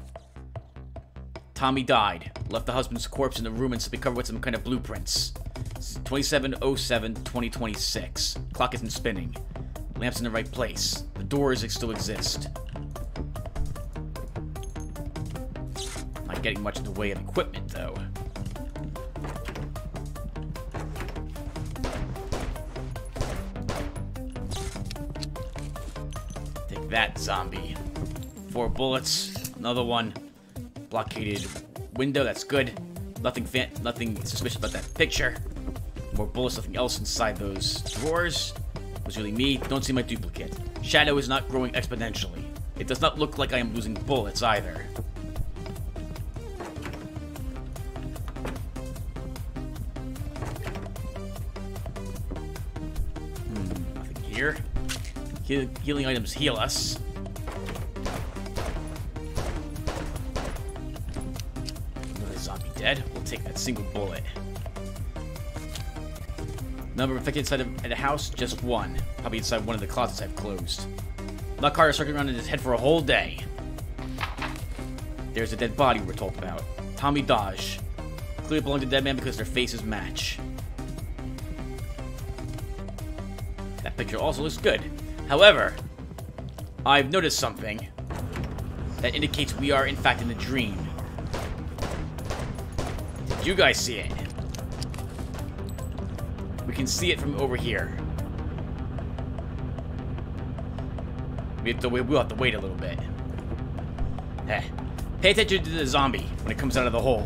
Tommy died. Left the husband's corpse in the room and simply covered with some kind of blueprints. It's twenty-seven oh seven twenty twenty-six. Clock isn't spinning. Lamp's in the right place. The doors still exist. Getting much in the way of equipment, though. Take that, zombie. Four bullets. Another one. Blockaded window. That's good. Nothing fan- nothing suspicious about that picture. More bullets. Nothing else inside those drawers. It was really me. Don't see my duplicate. Shadow is not growing exponentially. It does not look like I am losing bullets either. Heal healing items heal us. Another zombie dead. We'll take that single bullet. Number affected inside of at a house, just one. Probably inside one of the closets I've closed. Knock Harder circling around in his head for a whole day. There's a dead body we're told about. Tommy Dodge. Clearly belonged to dead man because their faces match. That picture also looks good. However, I've noticed something that indicates we are, in fact, in a dream. Did you guys see it? We can see it from over here. We have to wait, we'll have to wait a little bit. Heh. Pay attention to the zombie when it comes out of the hole.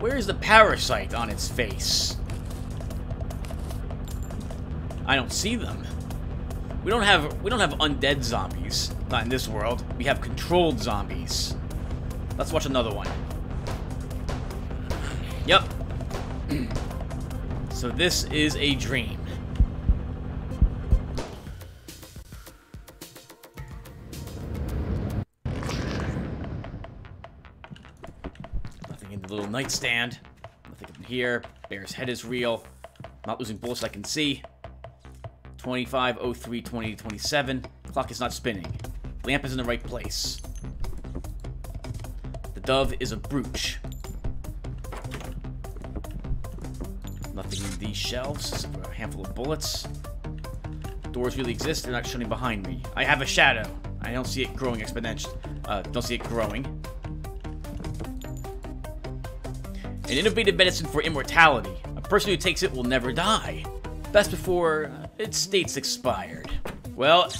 Where is the parasite on its face? I don't see them. We don't have we don't have undead zombies. Not in this world. We have controlled zombies. Let's watch another one. Yep. So this is a dream. Nothing in the little nightstand. Nothing in here. Bear's head is real. Not losing bullets I can see. twenty-five oh three twenty twenty-seven. Clock is not spinning. Lamp is in the right place. The dove is a brooch. Nothing in these shelves. A handful of bullets. Doors really exist. They're not shutting behind me. I have a shadow. I don't see it growing exponentially. Uh, don't see it growing. An innovative medicine for immortality. A person who takes it will never die. Best before its date's expired. Well,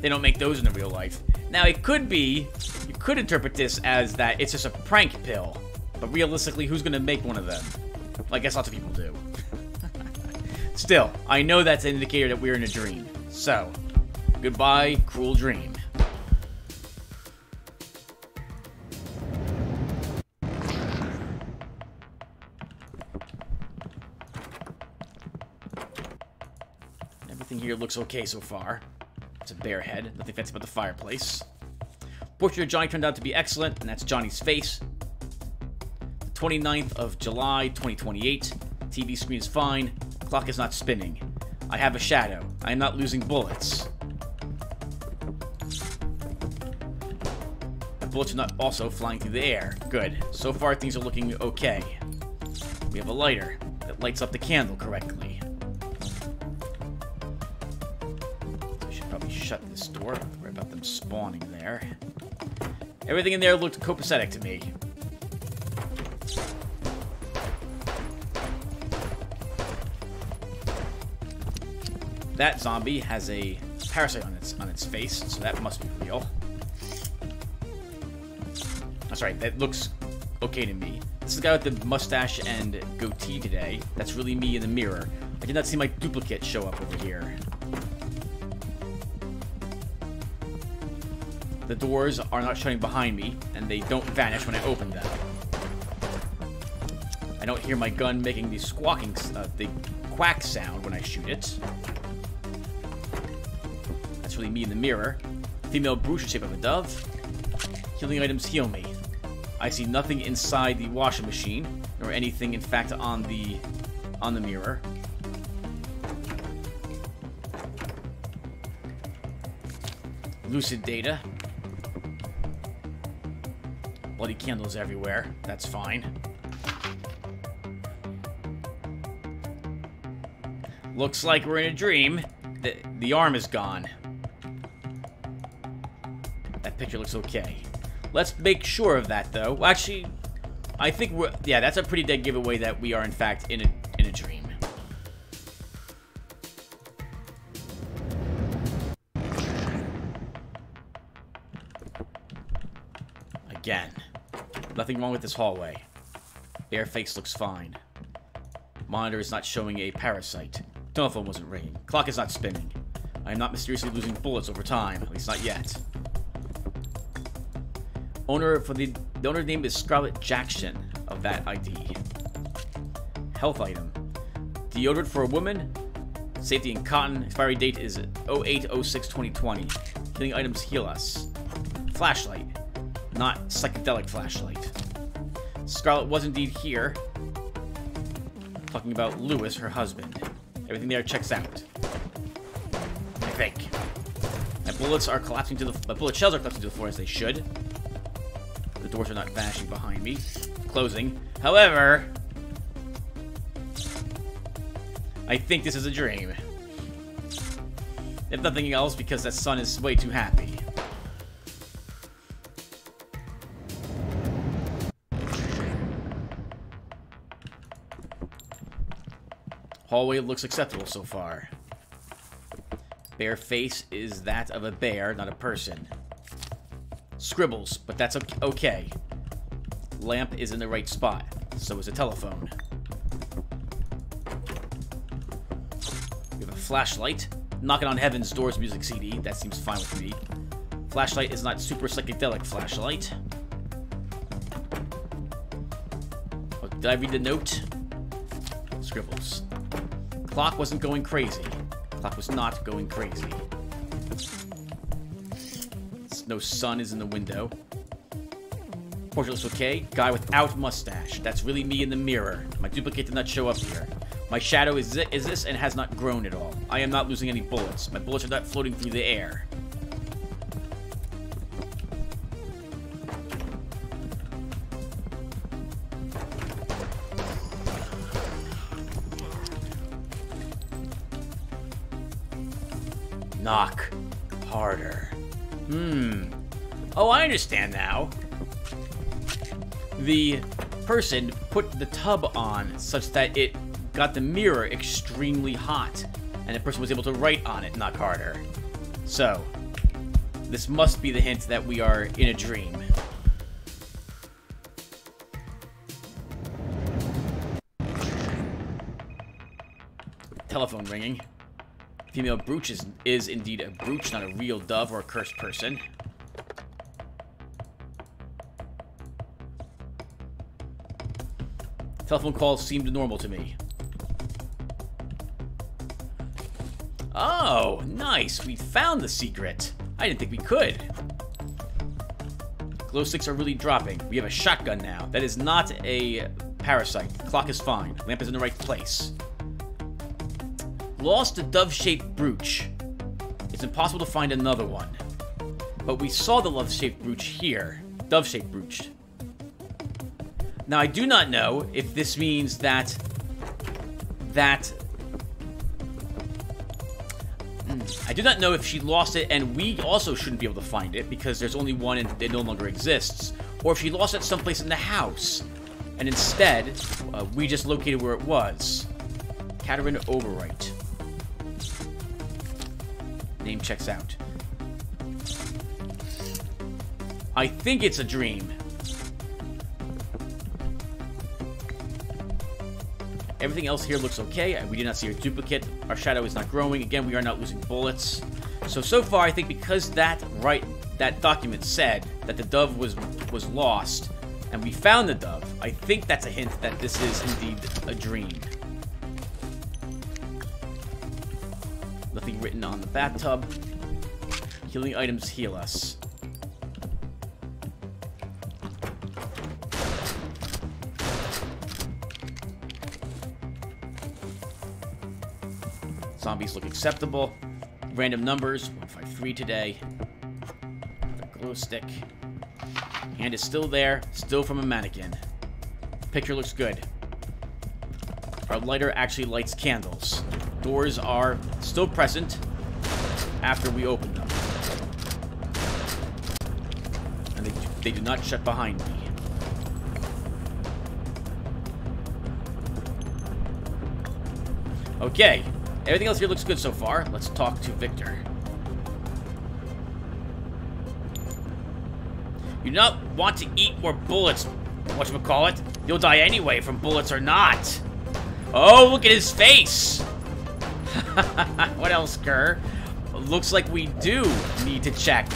they don't make those in the real life. Now, it could be, you could interpret this as that it's just a prank pill. But realistically, who's going to make one of them? Well, I guess lots of people do. Still, I know that's an indicator that we're in a dream. So, goodbye, cruel dream. Here looks okay so far. It's a bear head. Nothing fancy about the fireplace. Butcher Johnny turned out to be excellent, and that's Johnny's face. The twenty-ninth of July, twenty twenty-eight. T V screen is fine. Clock is not spinning. I have a shadow. I am not losing bullets. The bullets are not also flying through the air. Good. So far, things are looking okay. We have a lighter that lights up the candle correctly. I should probably shut this door. Worry about them spawning there. Everything in there looked copacetic to me. That zombie has a parasite on its on its face, so that must be real. I'm sorry, that looks okay to me. This is the guy with the mustache and goatee today. That's really me in the mirror. I did not see my duplicate show up over here. The doors are not shutting behind me, and they don't vanish when I open them. I don't hear my gun making the squawking, uh, the quack sound when I shoot it. That's really me in the mirror. Female bruiser shape of a dove. Healing items heal me. I see nothing inside the washing machine, nor anything, in fact, on the on the mirror. Lucid data. Bloody candles everywhere. That's fine. Looks like we're in a dream. The, the arm is gone. That picture looks okay. Let's make sure of that, though. Actually, I think we're... Yeah, that's a pretty dead giveaway that we are, in fact, in a, in a dream. Again. Nothing wrong with this hallway. Bare face looks fine. Monitor is not showing a parasite. Telephone wasn't ringing. Clock is not spinning. I am not mysteriously losing bullets over time. At least not yet. Owner for the, the owner name is Scarlett Jackson of that I D. Health item. Deodorant for a woman. Safety in cotton. Expiry date is oh eight oh six twenty twenty. Healing items heal us. Flashlight. Not psychedelic flashlight. Scarlett was indeed here. Talking about Lewis, her husband. Everything there checks out. I think. My bullets are collapsing to the my bullet shells are collapsing to the floor as they should. The doors are not vanishing behind me. Closing. However, I think this is a dream. If nothing else, because that sun is way too happy. Hallway looks acceptable so far. Bear face is that of a bear, not a person. Scribbles, but that's okay. Lamp is in the right spot. So is a telephone. We have a flashlight. Knocking on Heaven's Doors music C D. That seems fine with me. Flashlight is not super psychedelic flashlight. Oh, did I read the note? Scribbles. Clock wasn't going crazy. Clock was not going crazy. No sun is in the window. Portrait looks okay. Guy without mustache. That's really me in the mirror. My duplicate did not show up here. My shadow is, th is this and has not grown at all. I am not losing any bullets. My bullets are not floating through the air. Knock harder. Hmm. Oh, I understand now. The person put the tub on such that it got the mirror extremely hot, and the person was able to write on it, knock harder. So, this must be the hint that we are in a dream. Telephone ringing. Female brooch is, is indeed a brooch, not a real dove or a cursed person. Telephone call seemed normal to me. Oh, nice. We found the secret. I didn't think we could. glow sticks are really dropping. We have a shotgun now. That is not a parasite. Clock is fine. Lamp is in the right place. Lost the dove-shaped brooch. It's impossible to find another one. But we saw the dove-shaped brooch here. Dove-shaped brooch. Now, I do not know if this means that... That... I do not know if she lost it, and we also shouldn't be able to find it, because there's only one and it no longer exists. Or if she lost it someplace in the house, and instead, uh, we just located where it was. Katarina Overwrite. Name checks out. I think it's a dream. Everything else here looks okay. We did not see a duplicate. Our shadow is not growing. Again, we are not losing bullets. So, so far, I think because that right, that document said that the dove was was lost, and we found the dove, I think that's a hint that this is indeed a dream. Nothing written on the bathtub. Healing items heal us. Zombies look acceptable. Random numbers, one five three today. Another glow stick. Hand is still there, still from a mannequin. Picture looks good. Our lighter actually lights candles. Doors are still present after we open them. And they, they do not shut behind me. Okay. Everything else here looks good so far. Let's talk to Victor. You do not want to eat more bullets, whatchamacallit. You'll die anyway from bullets or not. Oh, look at his face. What else, Kerr? Looks like we do need to check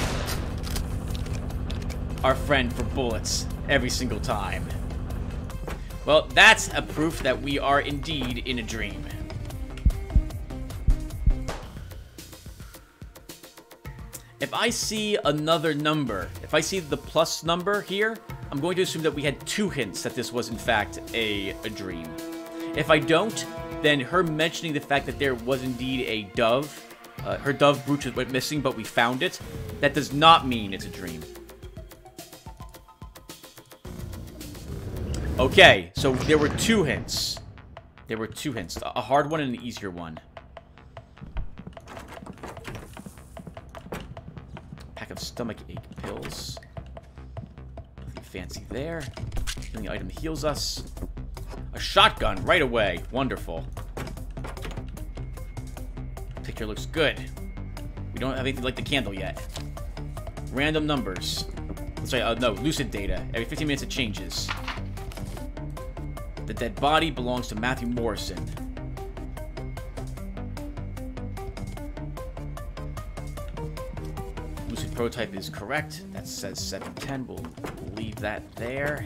our friend for bullets every single time. Well, that's a proof that we are indeed in a dream. If I see another number, if I see the plus number here, I'm going to assume that we had two hints that this was, in fact, a, a dream. If I don't, then her mentioning the fact that there was indeed a dove, uh, her dove brooch went missing, but we found it, that does not mean it's a dream. Okay, so there were two hints. There were two hints, a hard one and an easier one. Of stomach ache pills. Nothing fancy there. Healing item heals us. A shotgun right away. Wonderful. Picture looks good. We don't have anything like the candle yet. Random numbers. That's right. Uh, no, lucid data. Every fifteen minutes it changes. The dead body belongs to Matthew Morrison. Prototype is correct. That says seven ten. We'll leave that there.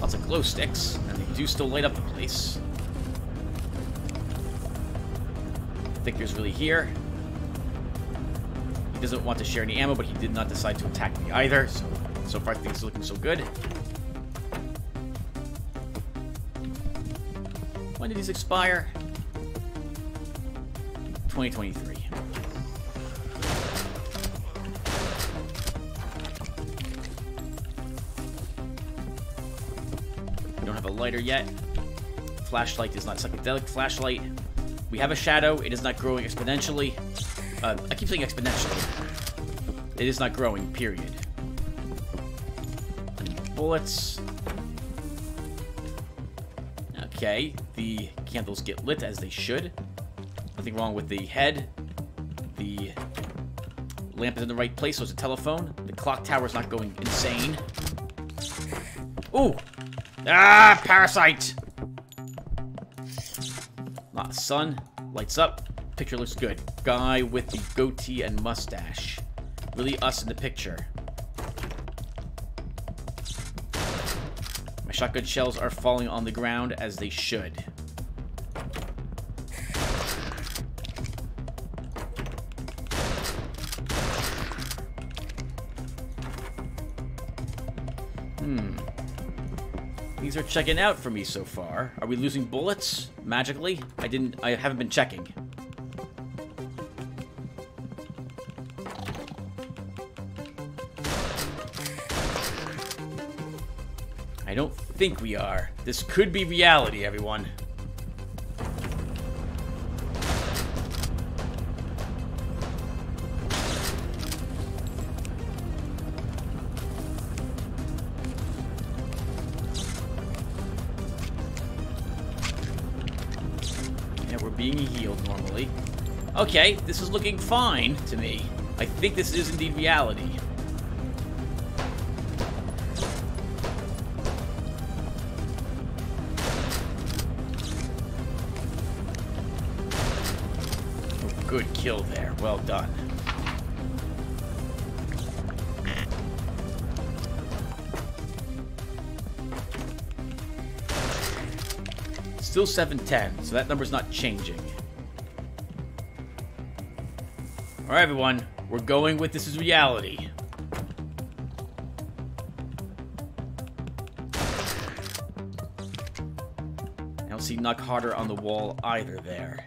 Lots of glow sticks, and they do still light up the place. Victor's really here. He doesn't want to share any ammo, but he did not decide to attack me either. So, so far things are looking so good. When did these expire? twenty twenty-three. We don't have a lighter yet. Flashlight is not psychedelic flashlight. We have a shadow. It is not growing exponentially. Uh, I keep saying exponentially. It is not growing, period. Bullets. Okay, the candles get lit as they should. Nothing wrong with the head. The lamp is in the right place, so it's a telephone. The clock tower is not going insane. Ooh! Ah, parasite! Not a sun. Lights up. Picture looks good. Guy with the goatee and mustache. Really us in the picture. Shotgun shells are falling on the ground as they should. Hmm. These are checking out for me so far. Are we losing bullets magically? I didn't. I haven't been checking. I don't think we are. This could be reality, everyone. Being healed normally. Okay, this is looking fine to me. I think this is indeed reality. Oh, good kill there. Well done. Still seven ten, so that number's not changing. Alright, everyone. We're going with this is reality. I don't see Knock Harder on the wall either there.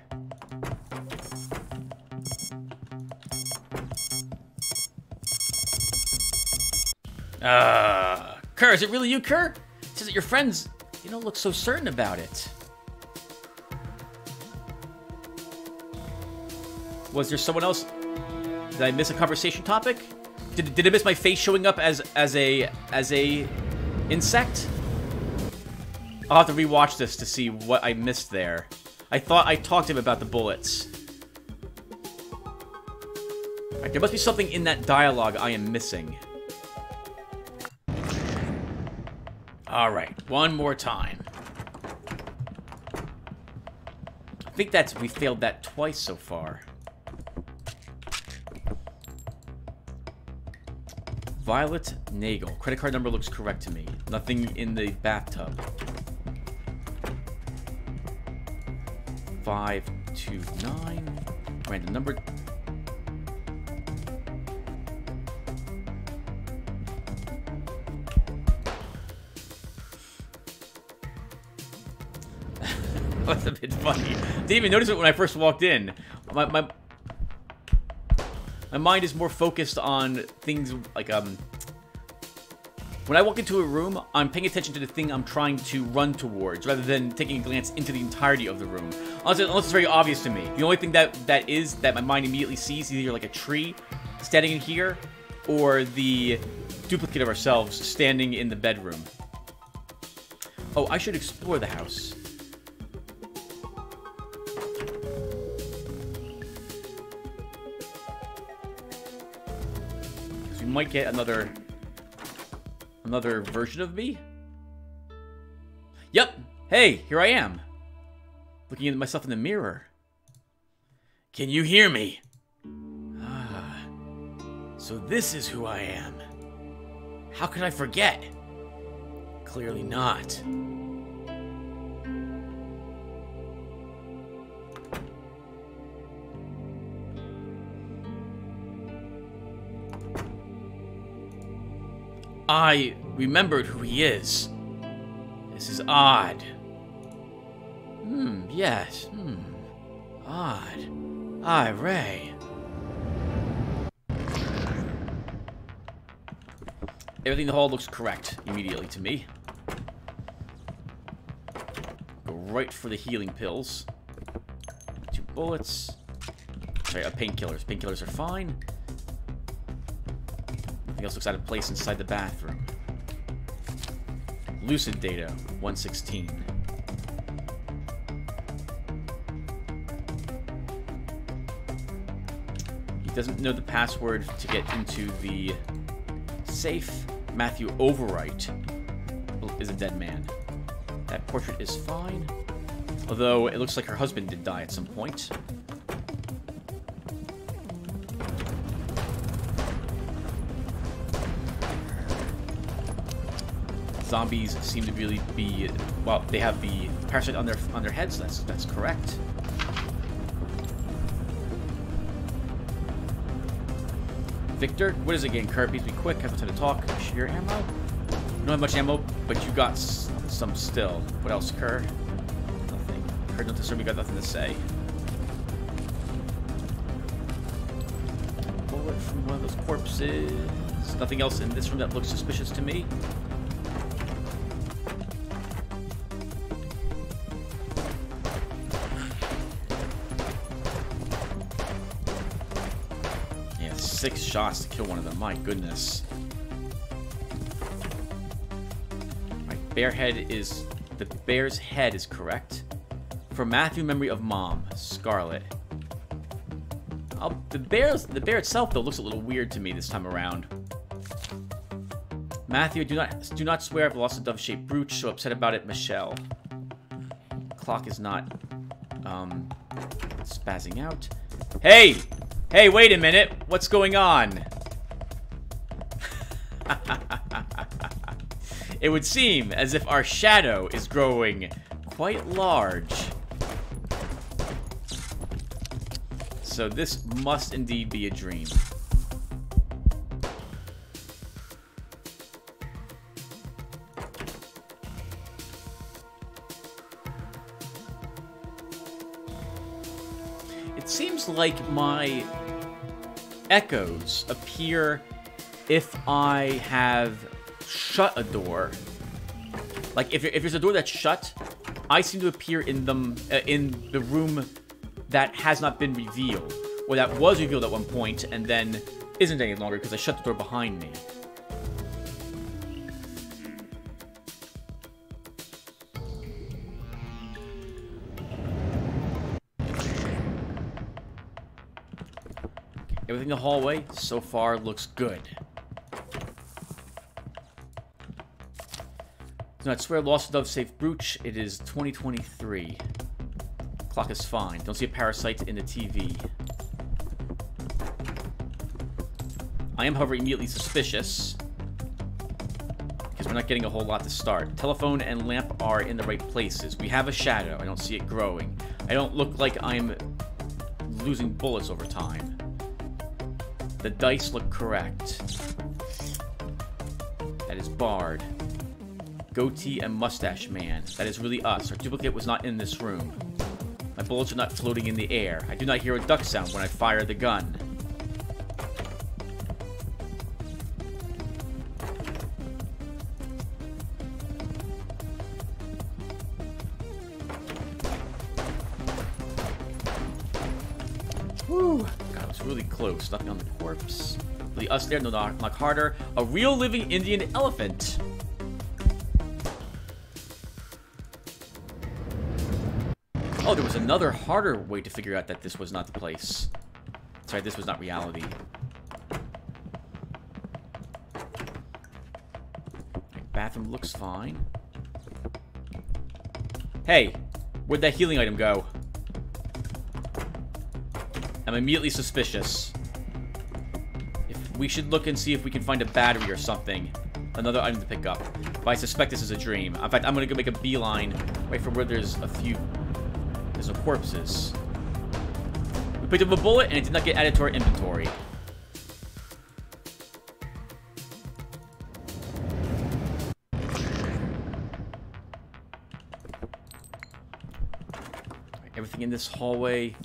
Ah, uh, Kerr, is it really you, Kerr? It says that your friends, you don't look so certain about it. Was there someone else? Did I miss a conversation topic? Did, did I miss my face showing up as as a as a insect? I'll have to rewatch this to see what I missed there. I thought I talked to him about the bullets. Right, there must be something in that dialogue I am missing. All right, one more time. I think that's we failed that twice so far. Violet Nagel. Credit card number looks correct to me. Nothing in the bathtub. five two nine. Random number. That's a bit funny. Didn't even notice it when I first walked in. My... my My mind is more focused on things like, um... when I walk into a room, I'm paying attention to the thing I'm trying to run towards, rather than taking a glance into the entirety of the room. Unless, unless it's very obvious to me. The only thing that, that is, that my mind immediately sees, either like a tree standing in here, or the duplicate of ourselves standing in the bedroom. Oh, I should explore the house. Might get another another version of me. Yep. Hey, here I am. Looking at myself in the mirror. Can you hear me? Ah. So this is who I am. How could I forget? Clearly not. I remembered who he is. This is odd. Hmm, yes, hmm. Odd. Aye, Ray. Everything in the hall looks correct immediately to me. Go right for the healing pills. Two bullets. Sorry, uh, painkillers. Painkillers are fine. Everything else looks out of place inside the bathroom. Lucid data, one sixteen. He doesn't know the password to get into the safe. Matthew Overwright is a dead man. That portrait is fine. Although, it looks like her husband did die at some point. Zombies seem to really be, well, they have the parasite on their on their heads. So that's that's correct. Victor, what is it again? Kirby's be quick. Have a ton of talk. Sheer ammo. don't have much ammo, but you got s some still. What else, Kerr? Nothing. Kerr, don't disturb me, got nothing to say. Bullet from one of those corpses. Nothing else in this room that looks suspicious to me. Yeah, six shots to kill one of them. My goodness. My bear head is... The bear's head is correct. For Matthew, memory of mom, Scarlet. I'll, the, bear's, the bear itself, though, looks a little weird to me this time around. Matthew, do not do not swear I've lost a dove-shaped brooch, so upset about it, Michelle. Clock is not um, spazzing out. Hey! Hey, wait a minute! What's going on? It would seem as if our shadow is growing quite large. So this must indeed be a dream. Seems like my echoes appear if I have shut a door. Like if, if there's a door that's shut, I seem to appear in them uh, in the room that has not been revealed, or that was revealed at one point and then isn't any longer because I shut the door behind me. Everything in the hallway so far looks good. Do not swear lost dove safe brooch. It is twenty twenty-three. Clock is fine. Don't see a parasite in the T V. I am, however, immediately suspicious because we're not getting a whole lot to start. Telephone and lamp are in the right places. We have a shadow. I don't see it growing. I don't look like I'm losing bullets over time. The dice look correct. That is Bard. Goatee and Mustache Man. That is really us. Our duplicate was not in this room. My bullets are not floating in the air. I do not hear a duck sound when I fire the gun. Close. Nothing on the corpse. The us there. No knock, knock harder. A real living Indian elephant. Oh, there was another harder way to figure out that this was not the place. Sorry, this was not reality. Bathroom looks fine. Hey, where'd that healing item go? I'm immediately suspicious. If we should look and see if we can find a battery or something. Another item to pick up. But I suspect this is a dream. In fact, I'm gonna go make a beeline right from where there's a few... There's no corpses. We picked up a bullet and it did not get added to our inventory. Everything in this hallway...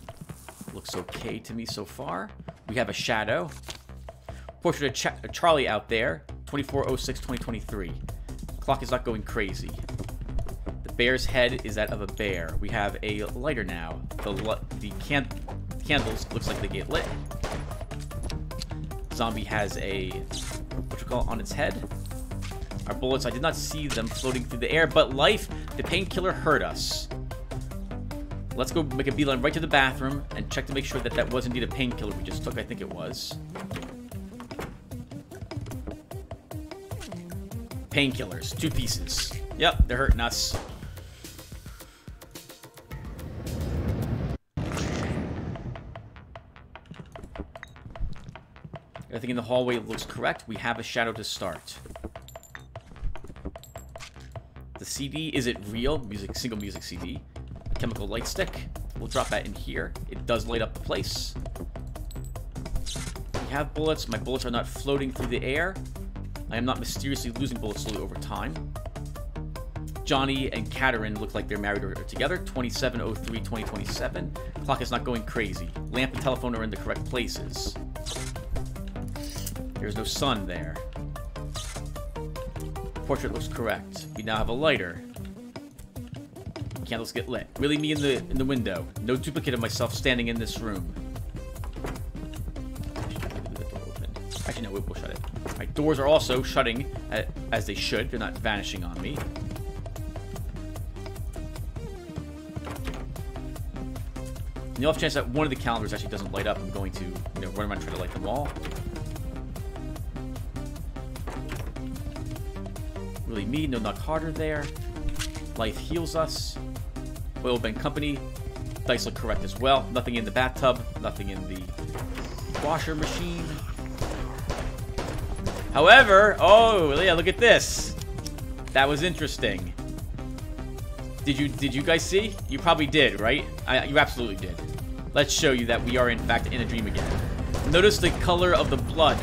looks okay to me so far. We have a shadow. Portrait of Cha Charlie out there. twenty-four oh six twenty twenty-three. Clock is not going crazy. The bear's head is that of a bear. We have a lighter now. The, the can candles looks like they get lit. Zombie has a whatchamacallit on its head. Our bullets, I did not see them floating through the air, but life, the painkiller hurt us. Let's go make a beeline right to the bathroom and check to make sure that that was indeed a painkiller we just took. I think it was. Painkillers. Two pieces. Yep, they're hurting us. Everything in the hallway looks correct. We have a shadow to start. The C D, is it real? Music, single music C D. Chemical light stick. We'll drop that in here. It does light up the place. We have bullets. My bullets are not floating through the air. I am not mysteriously losing bullets slowly over time. Johnny and Katerin look like they're married or together. twenty-seven oh three twenty twenty-seven. Clock is not going crazy. Lamp and telephone are in the correct places. There's no sun there. Portrait looks correct. We now have a lighter. Candles get lit. Really me in the in the window. No duplicate of myself standing in this room. Actually, no, we'll shut it. All right, doors are also shutting at, as they should. They're not vanishing on me. In the off chance that one of the calendars actually doesn't light up, I'm going to, you know, run around and try to light them all. Really me, no knock harder there. Life heals us. Oil Bend Company. Dice look correct as well. Nothing in the bathtub. Nothing in the washer machine. However, oh yeah, look at this. That was interesting. Did you did you guys see? You probably did, right? I, you absolutely did. Let's show you that we are in fact in a dream again. Notice the color of the blood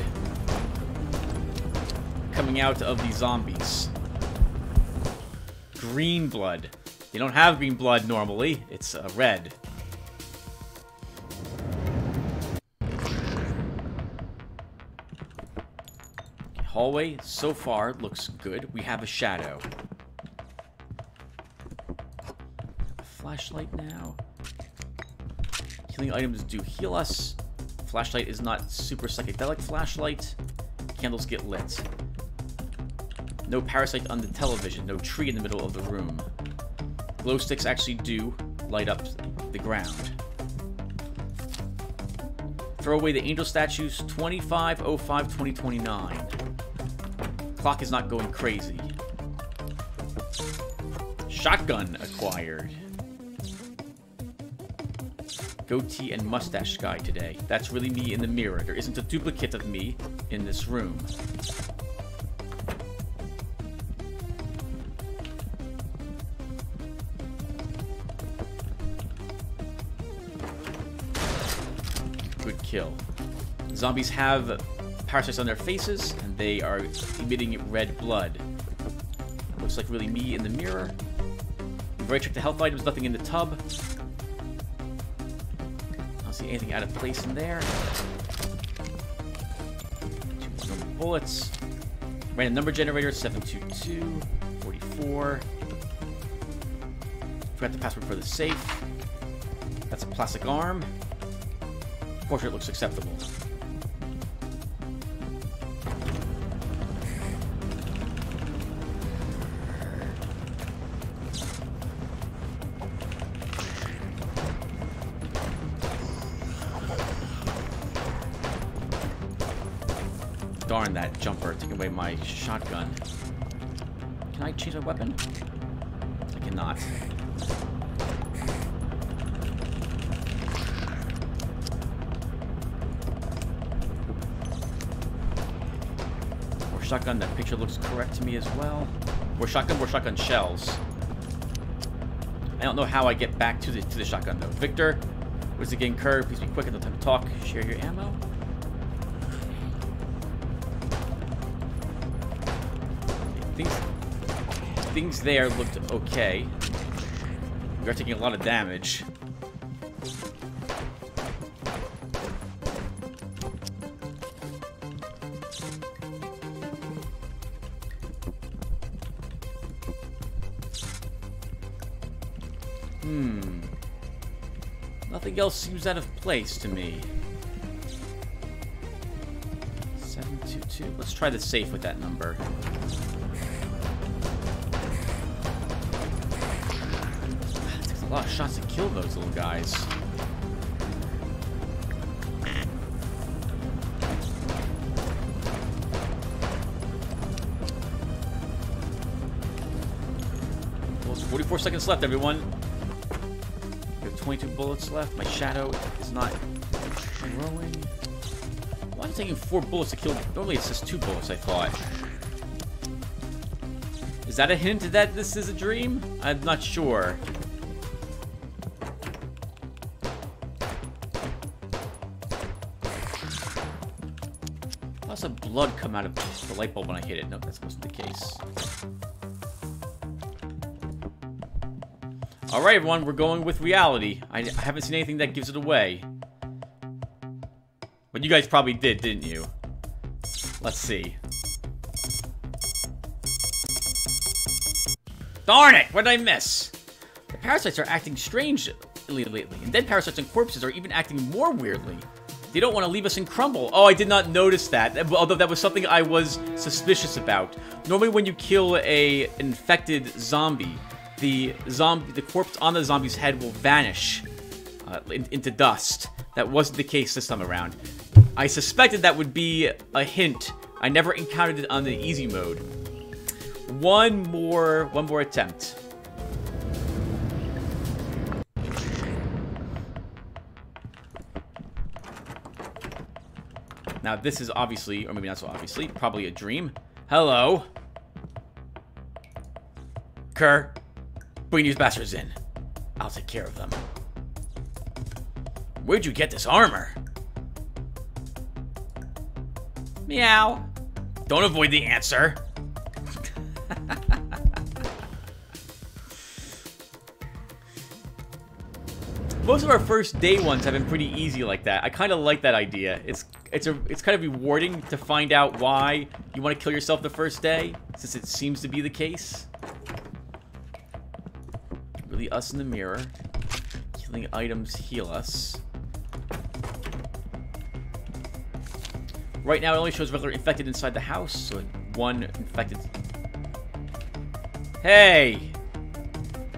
coming out of the zombies. Green blood. You don't have green blood normally. It's uh, red. Okay, hallway so far looks good. We have a shadow. A flashlight now. Healing items do heal us. Flashlight is not super psychedelic flashlight. Candles get lit. No parasite on the television. No tree in the middle of the room. Glow sticks actually do light up the ground. Throw away the angel statues. twenty-five oh five twenty twenty-nine. Clock is not going crazy. Shotgun acquired. Goatee and mustache guy today. That's really me in the mirror. There isn't a duplicate of me in this room. Kill. Zombies have parasites on their faces, and they are emitting red blood. Looks like really me in the mirror. We've already checked the health items, nothing in the tub. I don't see anything out of place in there. Two normal bullets. Random number generator, seven two two, forty-four. Forgot the password for the safe. That's a plastic arm. Portrait looks acceptable. Darn, that jumper took away my shotgun. Can I change my weapon? I cannot. Shotgun, that picture looks correct to me as well. More shotgun, more shotgun shells. I don't know how I get back to the to the shotgun though. Victor, what is the game curve? Please be quick at the time to talk. Share your ammo. Things, things there looked okay. We are taking a lot of damage. Hmm. Nothing else seems out of place to me. seven two two. Let's try the safe with that number. It takes a lot of shots to kill those little guys. Almost forty-four seconds left, everyone. twenty-two bullets left. My shadow is not growing. Why am I taking four bullets to kill? Normally it's just two bullets, I thought. Is that a hint that this is a dream? I'm not sure. lots of blood come out of the light bulb when I hit it. No, that's not the case. Alright, everyone, we're going with reality. I, I haven't seen anything that gives it away. But you guys probably did, didn't you? Let's see. Darn it! What did I miss? The parasites are acting strangely lately, and dead parasites and corpses are even acting more weirdly. They don't want to leave us and crumble. Oh, I did not notice that, although that was something I was suspicious about. Normally when you kill a infected zombie, the zombie, the corpse on the zombie's head will vanish uh, in, into dust. That wasn't the case this time around. I suspected that would be a hint. I never encountered it on the easy mode. One more, one more attempt. Now, this is obviously, or maybe not so obviously, probably a dream. Hello. Kerr, bring these bastards in. I'll take care of them. Where'd you get this armor? Meow. Don't avoid the answer. Most of our first day ones have been pretty easy like that. I kind of like that idea. It's it's a it's kind of rewarding to find out why you want to kill yourself the first day, since it seems to be the case. Really, us in the mirror. Killing items heal us. Right now, it only shows regular infected inside the house, so one infected. Hey!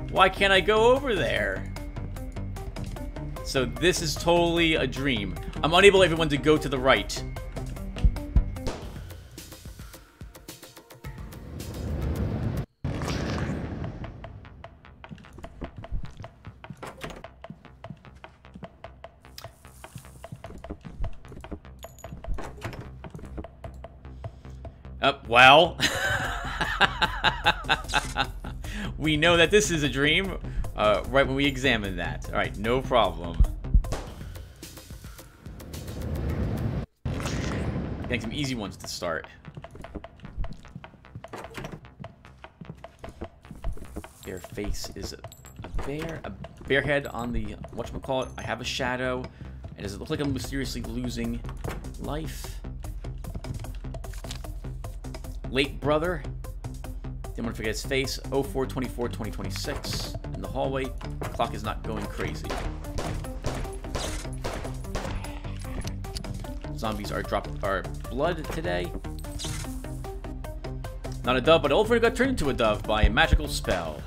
Why can't I go over there? So this is totally a dream. I'm unable everyone to go to the right. Uh, well. We know that this is a dream. Uh, right when we examine that. Alright, no problem. Getting some easy ones to start. Bare face is a, a bear. A bear head on the whatchamacallit. I have a shadow. And does it look like I'm mysteriously losing life? Late brother. Didn't want to forget his face. oh four twenty-four twenty twenty-six. In the hallway, the clock is not going crazy. Zombies are dropping our blood today. Not a dove, but an old friend got turned into a dove by a magical spell.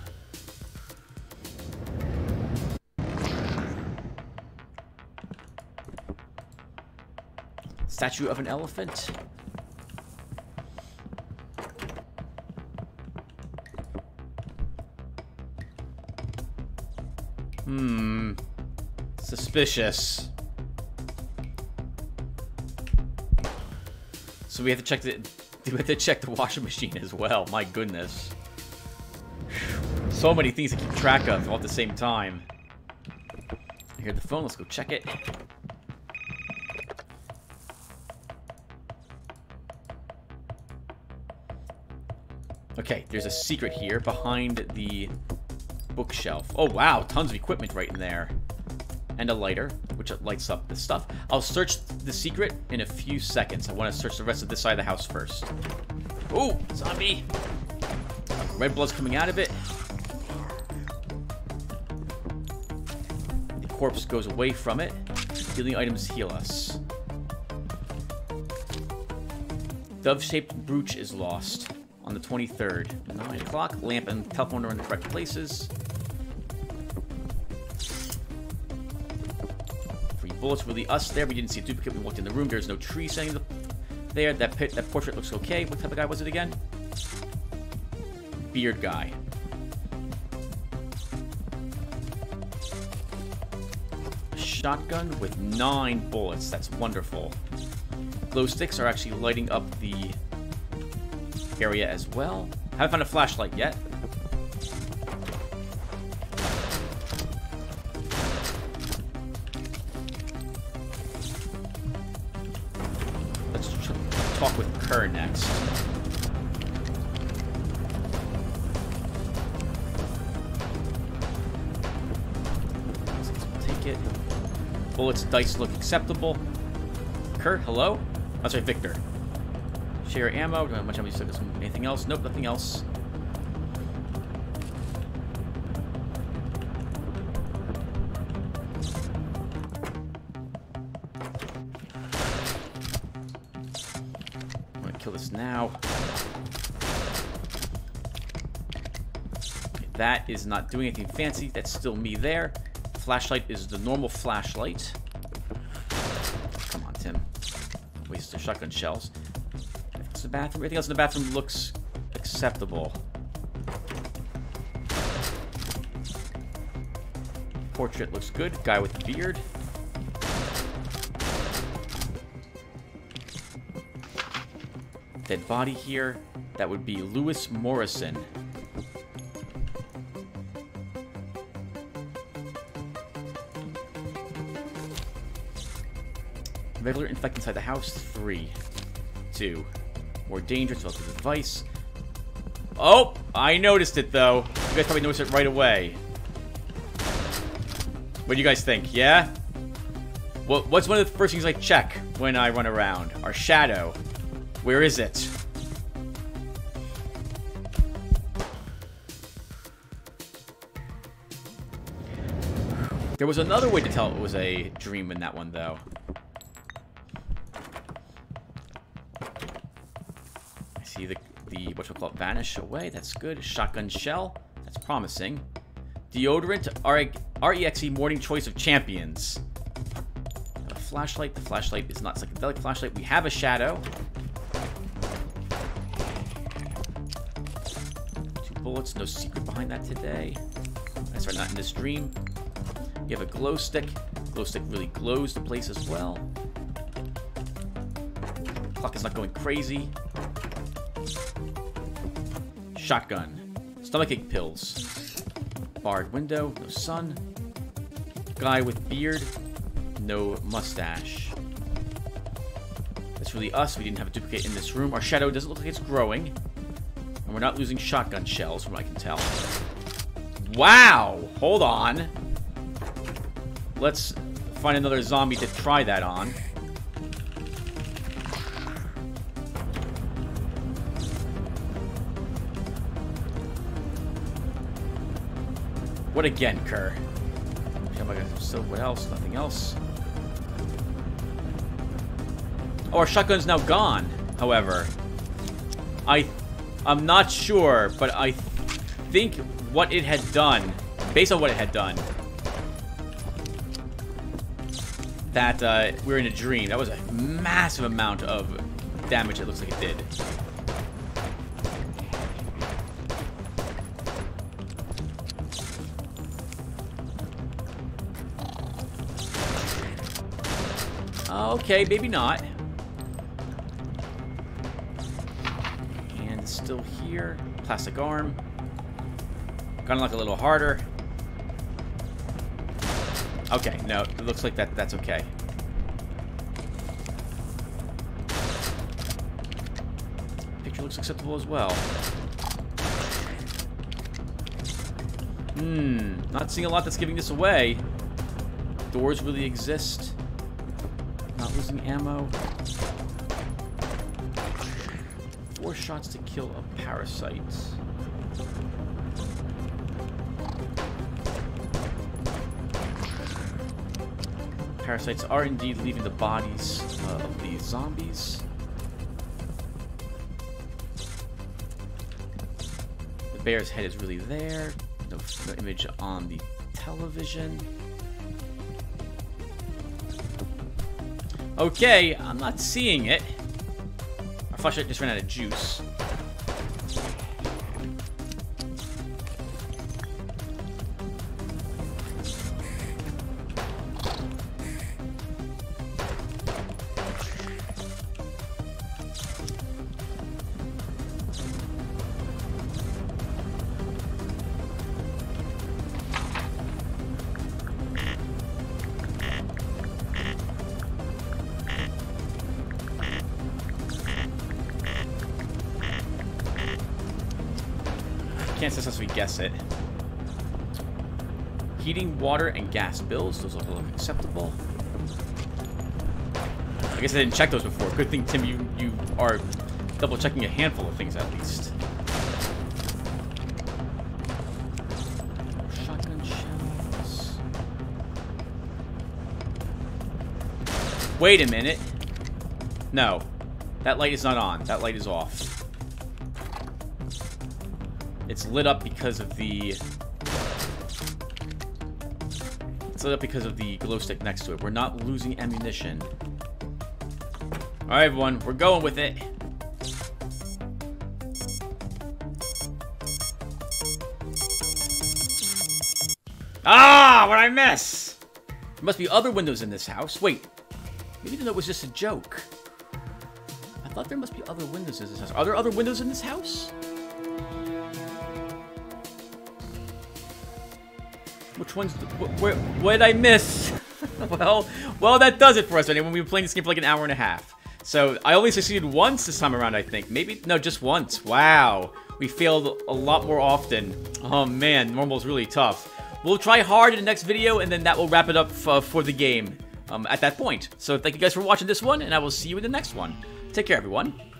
Statue of an elephant. Hmm. Suspicious. So we have to check the we have to check the washing machine as well. My goodness. So many things to keep track of all at the same time. I hear the phone, let's go check it. Okay, there's a secret here behind the bookshelf. Oh, wow. Tons of equipment right in there. And a lighter, which lights up the stuff. I'll search the secret in a few seconds. I want to search the rest of this side of the house first. Ooh, zombie. Red blood's coming out of it. The corpse goes away from it. Healing items heal us. Dove-shaped brooch is lost on the twenty-third. nine o'clock. Lamp and telephone are in the correct places. Bullets really us there. We didn't see a duplicate. We walked in the room. There's no tree standing there. That pit, that portrait looks okay. What type of guy was it again? Beard guy. A shotgun with nine bullets. That's wonderful. Glow sticks are actually lighting up the area as well. Haven't found a flashlight yet. fuck with Kerr next. Take it. Bullets, dice look acceptable. Kerr, hello? That's right, Victor. Share ammo. How much ammo you took? Anything else? Nope, nothing else. That is not doing anything fancy. That's still me there. Flashlight is the normal flashlight. Come on, Tim. Waste the shotgun shells. It's the bathroom. Everything else in the bathroom looks acceptable. Portrait looks good. Guy with the beard. Dead body here. That would be Lewis Morrison. Regular infect inside the house, three. Two. More dangerous, also the device. Oh! I noticed it, though. You guys probably noticed it right away. What do you guys think? Yeah? Well, what's one of the first things I check when I run around? Our shadow. Where is it? There was another way to tell it was a dream in that one, though. See the, the what we call it, vanish away. That's good. Shotgun shell. That's promising. Deodorant. R E X E morning choice of champions. A flashlight. The flashlight is not psychedelic flashlight. We have a shadow. Two bullets. No secret behind that today. That's right. Not in this dream. You have a glow stick. Glow stick really glows the place as well. Clock is not going crazy. Shotgun. Stomachache pills. Barred window. No sun. Guy with beard. No mustache. That's really us. We didn't have a duplicate in this room. Our shadow doesn't look like it's growing. And we're not losing shotgun shells from what I can tell. Wow! Hold on. Let's find another zombie to try that on. What again, Kerr? So what else? Nothing else. Oh, our shotgun's now gone, however. I, I'm not sure, but I think what it had done, based on what it had done, that uh, we were in a dream. That was a massive amount of damage it looks like it did. Okay, maybe not. And still here. Plastic arm. Gotta look a little harder. Okay, no, it looks like that. That's okay. Picture looks acceptable as well. Hmm, not seeing a lot that's giving this away. Doors really exist. Not losing ammo. Four shots to kill a parasite. Parasites are indeed leaving the bodies uh, of the zombies. The bear's head is really there. No, no image on the television. Okay, I'm not seeing it. Our flashlight just ran out of juice. can't successfully guess it. Heating, water, and gas bills. Those look acceptable. I guess I didn't check those before. Good thing, Tim, you, you are double-checking a handful of things, at least. Shotgun shells. Wait a minute. No. That light is not on. That light is off. It's lit up because of the... It's lit up because of the glow stick next to it. We're not losing ammunition. Alright, everyone. We're going with it. Ah! What did I miss? There must be other windows in this house. Wait. Maybe the note was just a joke. I thought there must be other windows in this house. Are there other windows in this house? Which ones? Wh where, what did I miss? well, well, that does it for us. Anyway, we've been playing this game for like an hour and a half. So I only succeeded once this time around, I think. Maybe no, just once. Wow, we failed a lot more often. Oh man, normal's really tough. We'll try hard in the next video, and then that will wrap it up uh, for the game um, at that point. So thank you guys for watching this one, and I will see you in the next one. Take care, everyone.